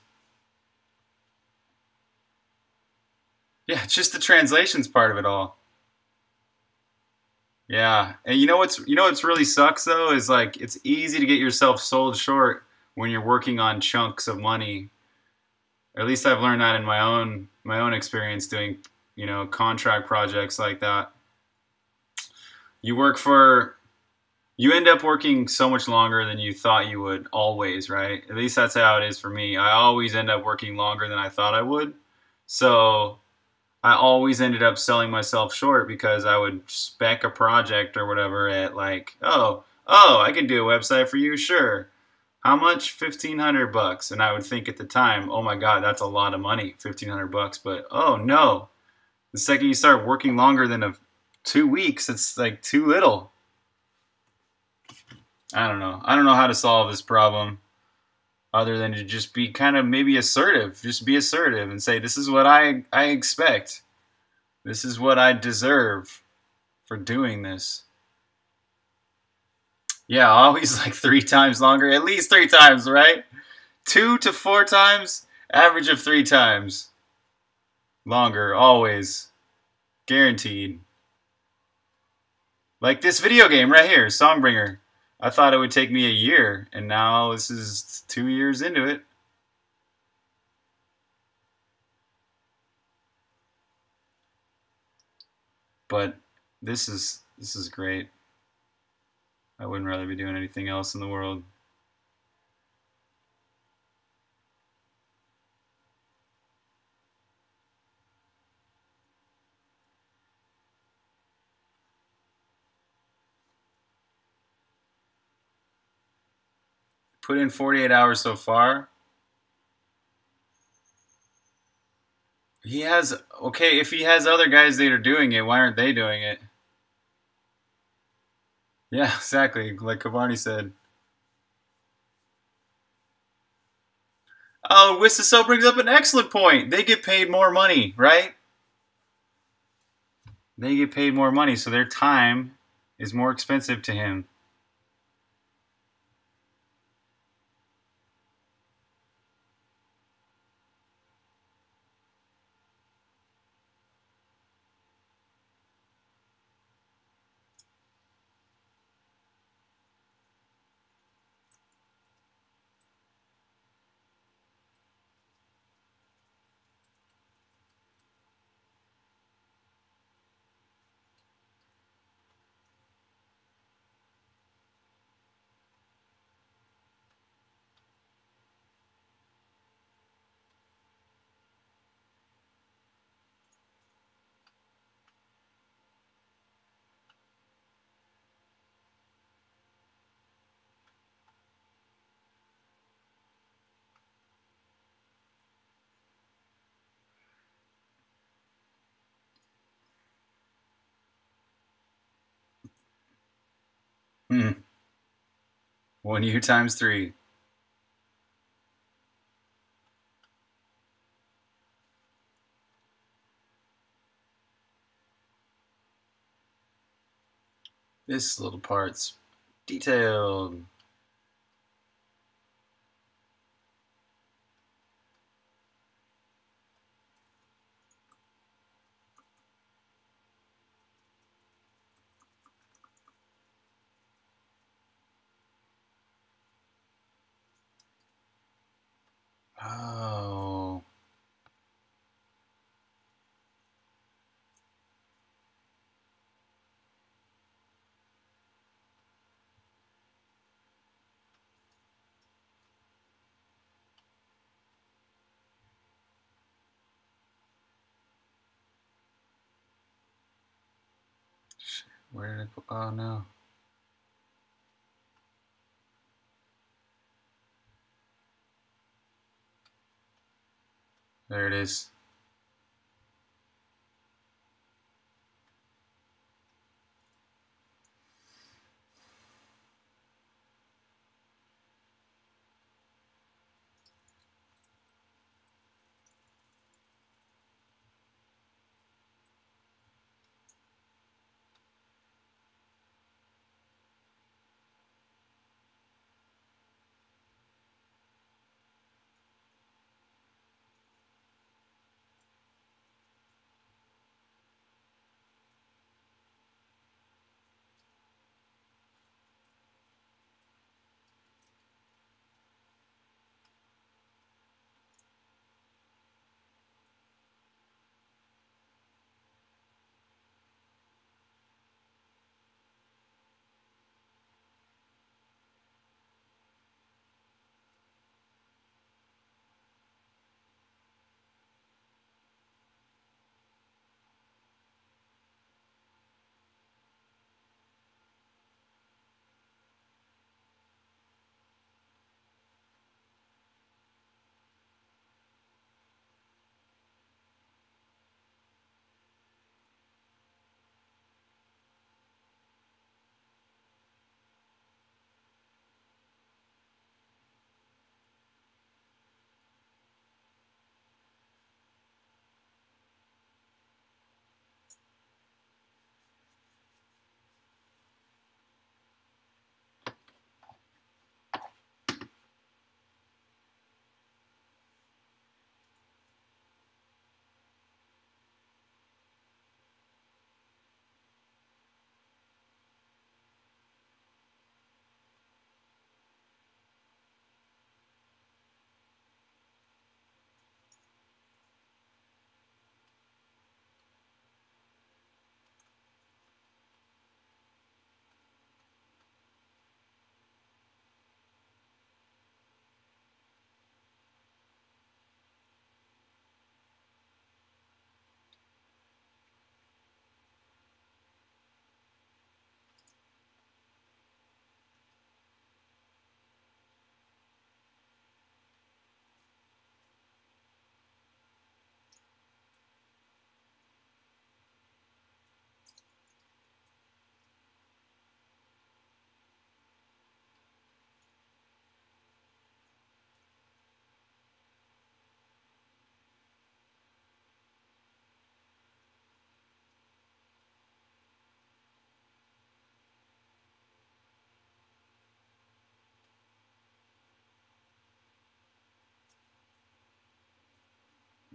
Yeah, it's just the translations part of it all. Yeah, and you know what's really sucks though is like it's easy to get yourself sold short when you're working on chunks of money. Or at least I've learned that in my own experience doing, you know, contract projects like that. You end up working so much longer than you thought you would always, right? At least that's how it is for me. I always end up working longer than I thought I would. So I always ended up selling myself short because I would spec a project or whatever at like, oh, I can do a website for you, sure. How much? $1,500 bucks. And I would think at the time, oh my God, that's a lot of money, $1,500 bucks. But oh no. The second you start working longer than 2 weeks, it's like too little. I don't know. I don't know how to solve this problem other than to just be kind of maybe assertive. Just be assertive and say, this is what I expect. This is what I deserve for doing this. Yeah, always like 3 times longer. At least 3 times, right? 2 to 4 times. Average of 3 times. Longer, always. Guaranteed. Like this video game right here, Songbringer. I thought it would take me a year, and now this is 2 years into it. But this is great. I wouldn't rather be doing anything else in the world. Put in 48 hours so far. He has, okay, if he has other guys that are doing it, why aren't they doing it? Yeah, exactly, like Kavarni said. Oh, Wistacell brings up an excellent point. They get paid more money, right? They get paid more money, so their time is more expensive to him. Hmm. 1 year times 3. This little part's detailed. Oh. Shit, where did I put? Oh no. There it is.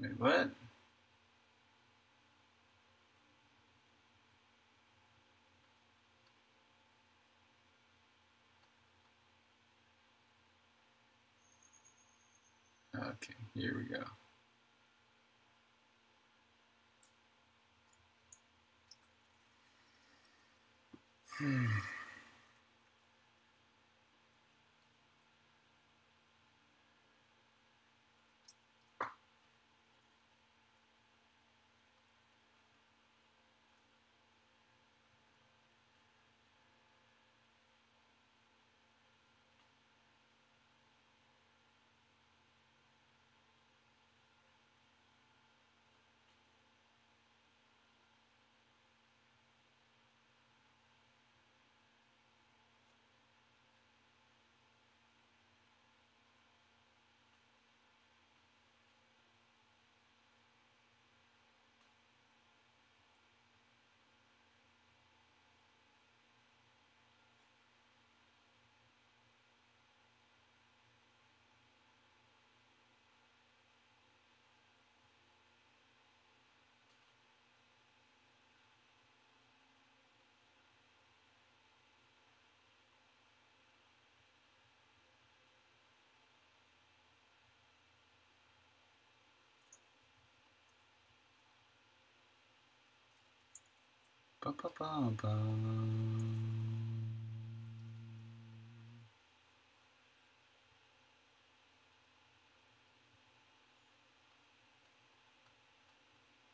Wait, what? Okay, here we go.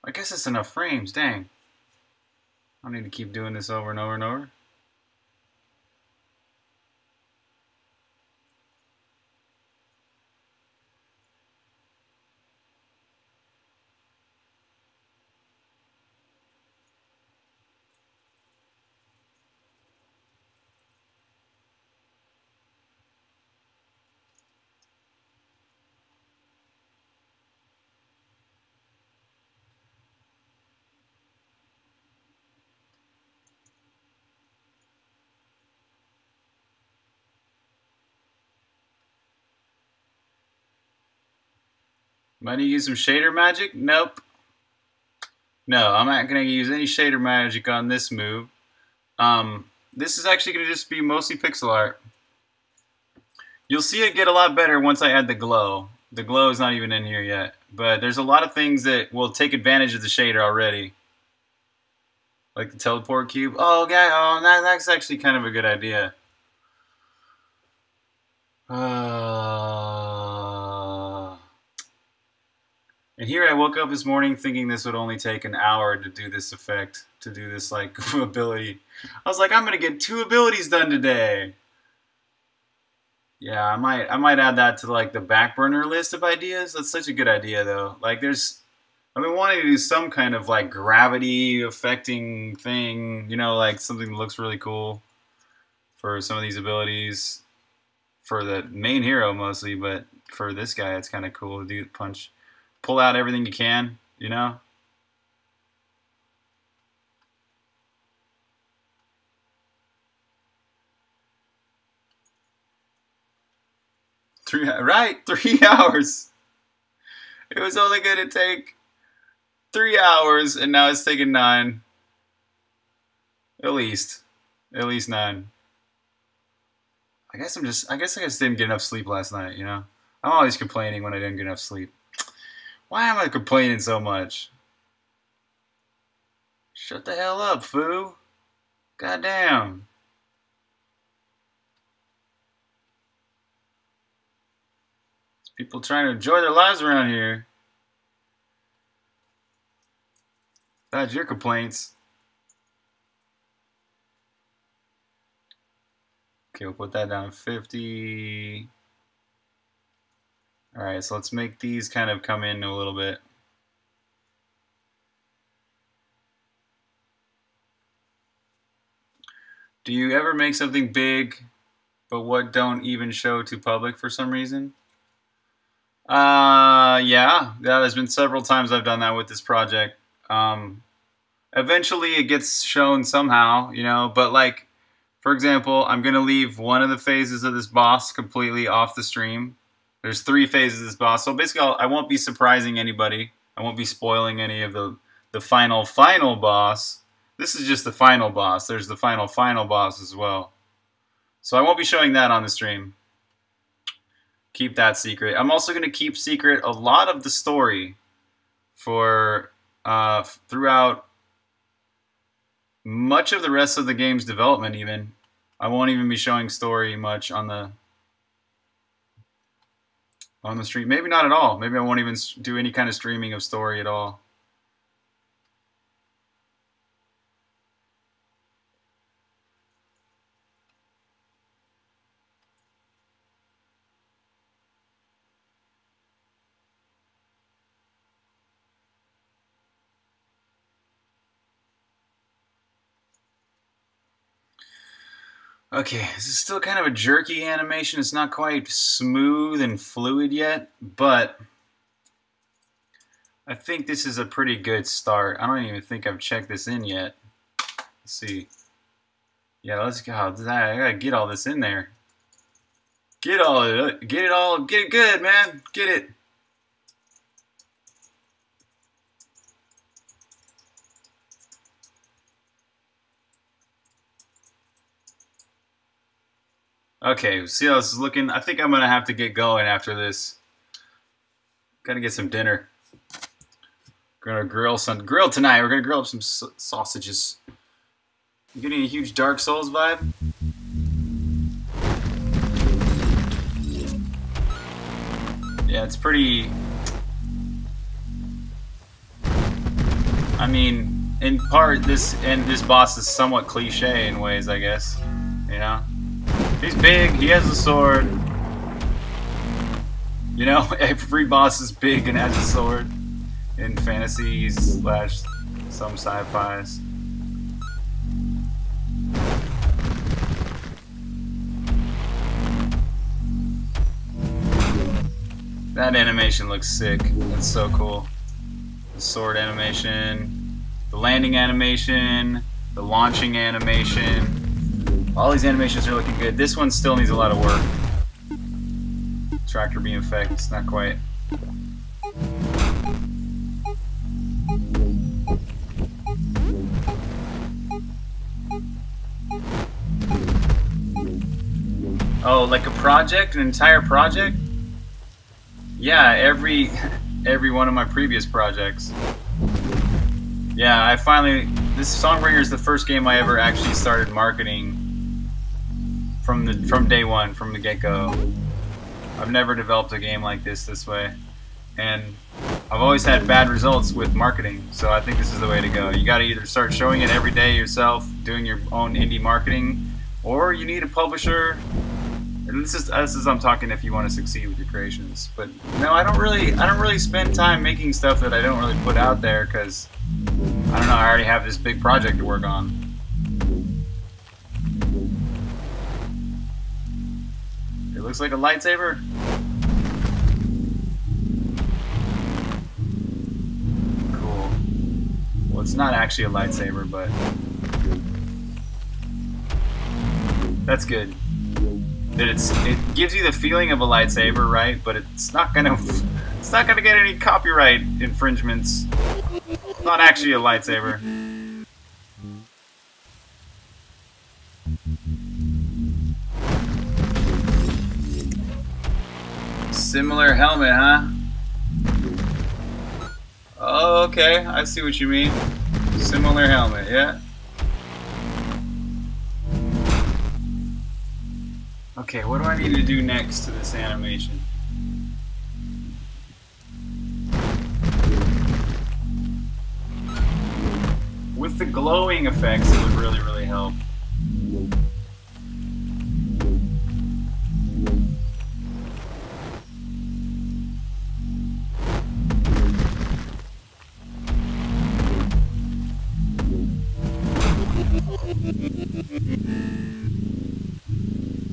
I guess it's enough frames, dang. I don't need to keep doing this over and over and over. Am I gonna use some shader magic? Nope. No, I'm not gonna use any shader magic on this move. This is actually gonna just be mostly pixel art. You'll see it get a lot better once I add the glow. The glow is not even in here yet, but there's a lot of things that will take advantage of the shader already. Like the teleport cube. Oh, yeah, oh, that's actually kind of a good idea. And here I woke up this morning thinking this would only take an hour to do this effect, to do this, like, ability. I was like, I'm gonna get 2 abilities done today! Yeah, I might add that to, like, the back burner list of ideas. That's such a good idea, though. Like, there's... I've been wanting to do some kind of, like, gravity-affecting thing, you know, like, something that looks really cool for some of these abilities. For the main hero, mostly, but for this guy, it's kind of cool to do punch... Pull out everything you can, you know? Three hours. It was only gonna take 3 hours, and now it's taking 9. At least 9. I guess I just didn't get enough sleep last night, you know? I'm always complaining when I didn't get enough sleep. Why am I complaining so much? Shut the hell up, foo. Goddamn. There's people trying to enjoy their lives around here. That's your complaints. Okay, we'll put that down to 50. Alright, so let's make these kind of come in a little bit. Do you ever make something big, but what don't even show to public for some reason? Yeah, there's been several times I've done that with this project. Eventually it gets shown somehow, you know, but like, for example, I'm going to leave one of the phases of this boss completely off the stream. There's three phases of this boss, so basically I won't be surprising anybody. I won't be spoiling any of the final boss. This is just the final boss. There's the final boss as well. So I won't be showing that on the stream. Keep that secret. I'm also going to keep secret a lot of the story for throughout much of the rest of the game's development even. I won't even be showing story much on the stream. Maybe not at all. Maybe I won't even do any kind of streaming of story at all. Okay, this is still kind of a jerky animation. It's not quite smooth and fluid yet, but I think this is a pretty good start. I don't even think I've checked this in yet. Let's see. Yeah, let's go. I gotta get all this in there. Get it good, man. Get it. Okay, see how this is looking? I think I'm going to have to get going after this. Got to get some dinner. Going to grill tonight. We're going to grill up some sausages. You getting a huge Dark Souls vibe? Yeah, it's pretty... I mean, in part, this boss is somewhat cliche in ways, I guess. You know? He's big, he has a sword. You know, every boss is big and has a sword in fantasies / some sci-fis. That animation looks sick. That's so cool. The sword animation, the landing animation, the launching animation. All these animations are looking good. This one still needs a lot of work. Tractor beam effect, it's not quite. Oh, like a project? An entire project? Yeah, every one of my previous projects. Yeah, I finally... This Songbringer is the first game I ever actually started marketing. From day one, from the get-go. I've never developed a game like this way. And I've always had bad results with marketing, so I think this is the way to go. You gotta either start showing it every day yourself, doing your own indie marketing, or you need a publisher. And this is I'm talking if you want to succeed with your creations. But no, I don't really spend time making stuff that I don't really put out there, because I don't know, I already have this big project to work on. Looks like a lightsaber. Cool. Well, it's not actually a lightsaber, but... That's good. That it gives you the feeling of a lightsaber, right? But it's not gonna get any copyright infringements. It's not actually a lightsaber. Similar helmet, huh? Oh, okay. I see what you mean. Similar helmet, yeah? Okay, what do I need to do next to this animation? With the glowing effects, it would really, really help.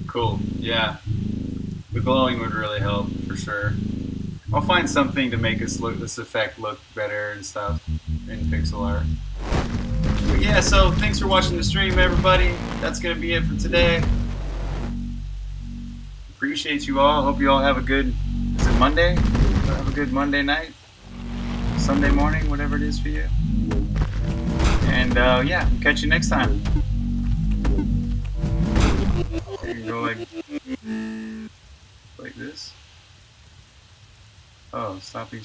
Cool, yeah. The glowing would really help, for sure. I'll find something to make this effect look better and stuff in pixel art. But yeah, so thanks for watching the stream, everybody. That's gonna be it for today. Appreciate you all. Hope you all have a good Monday. Have a good Monday night, Sunday morning, whatever it is for you. And yeah, we'll catch you next time. So you can go like this. Oh, stop these.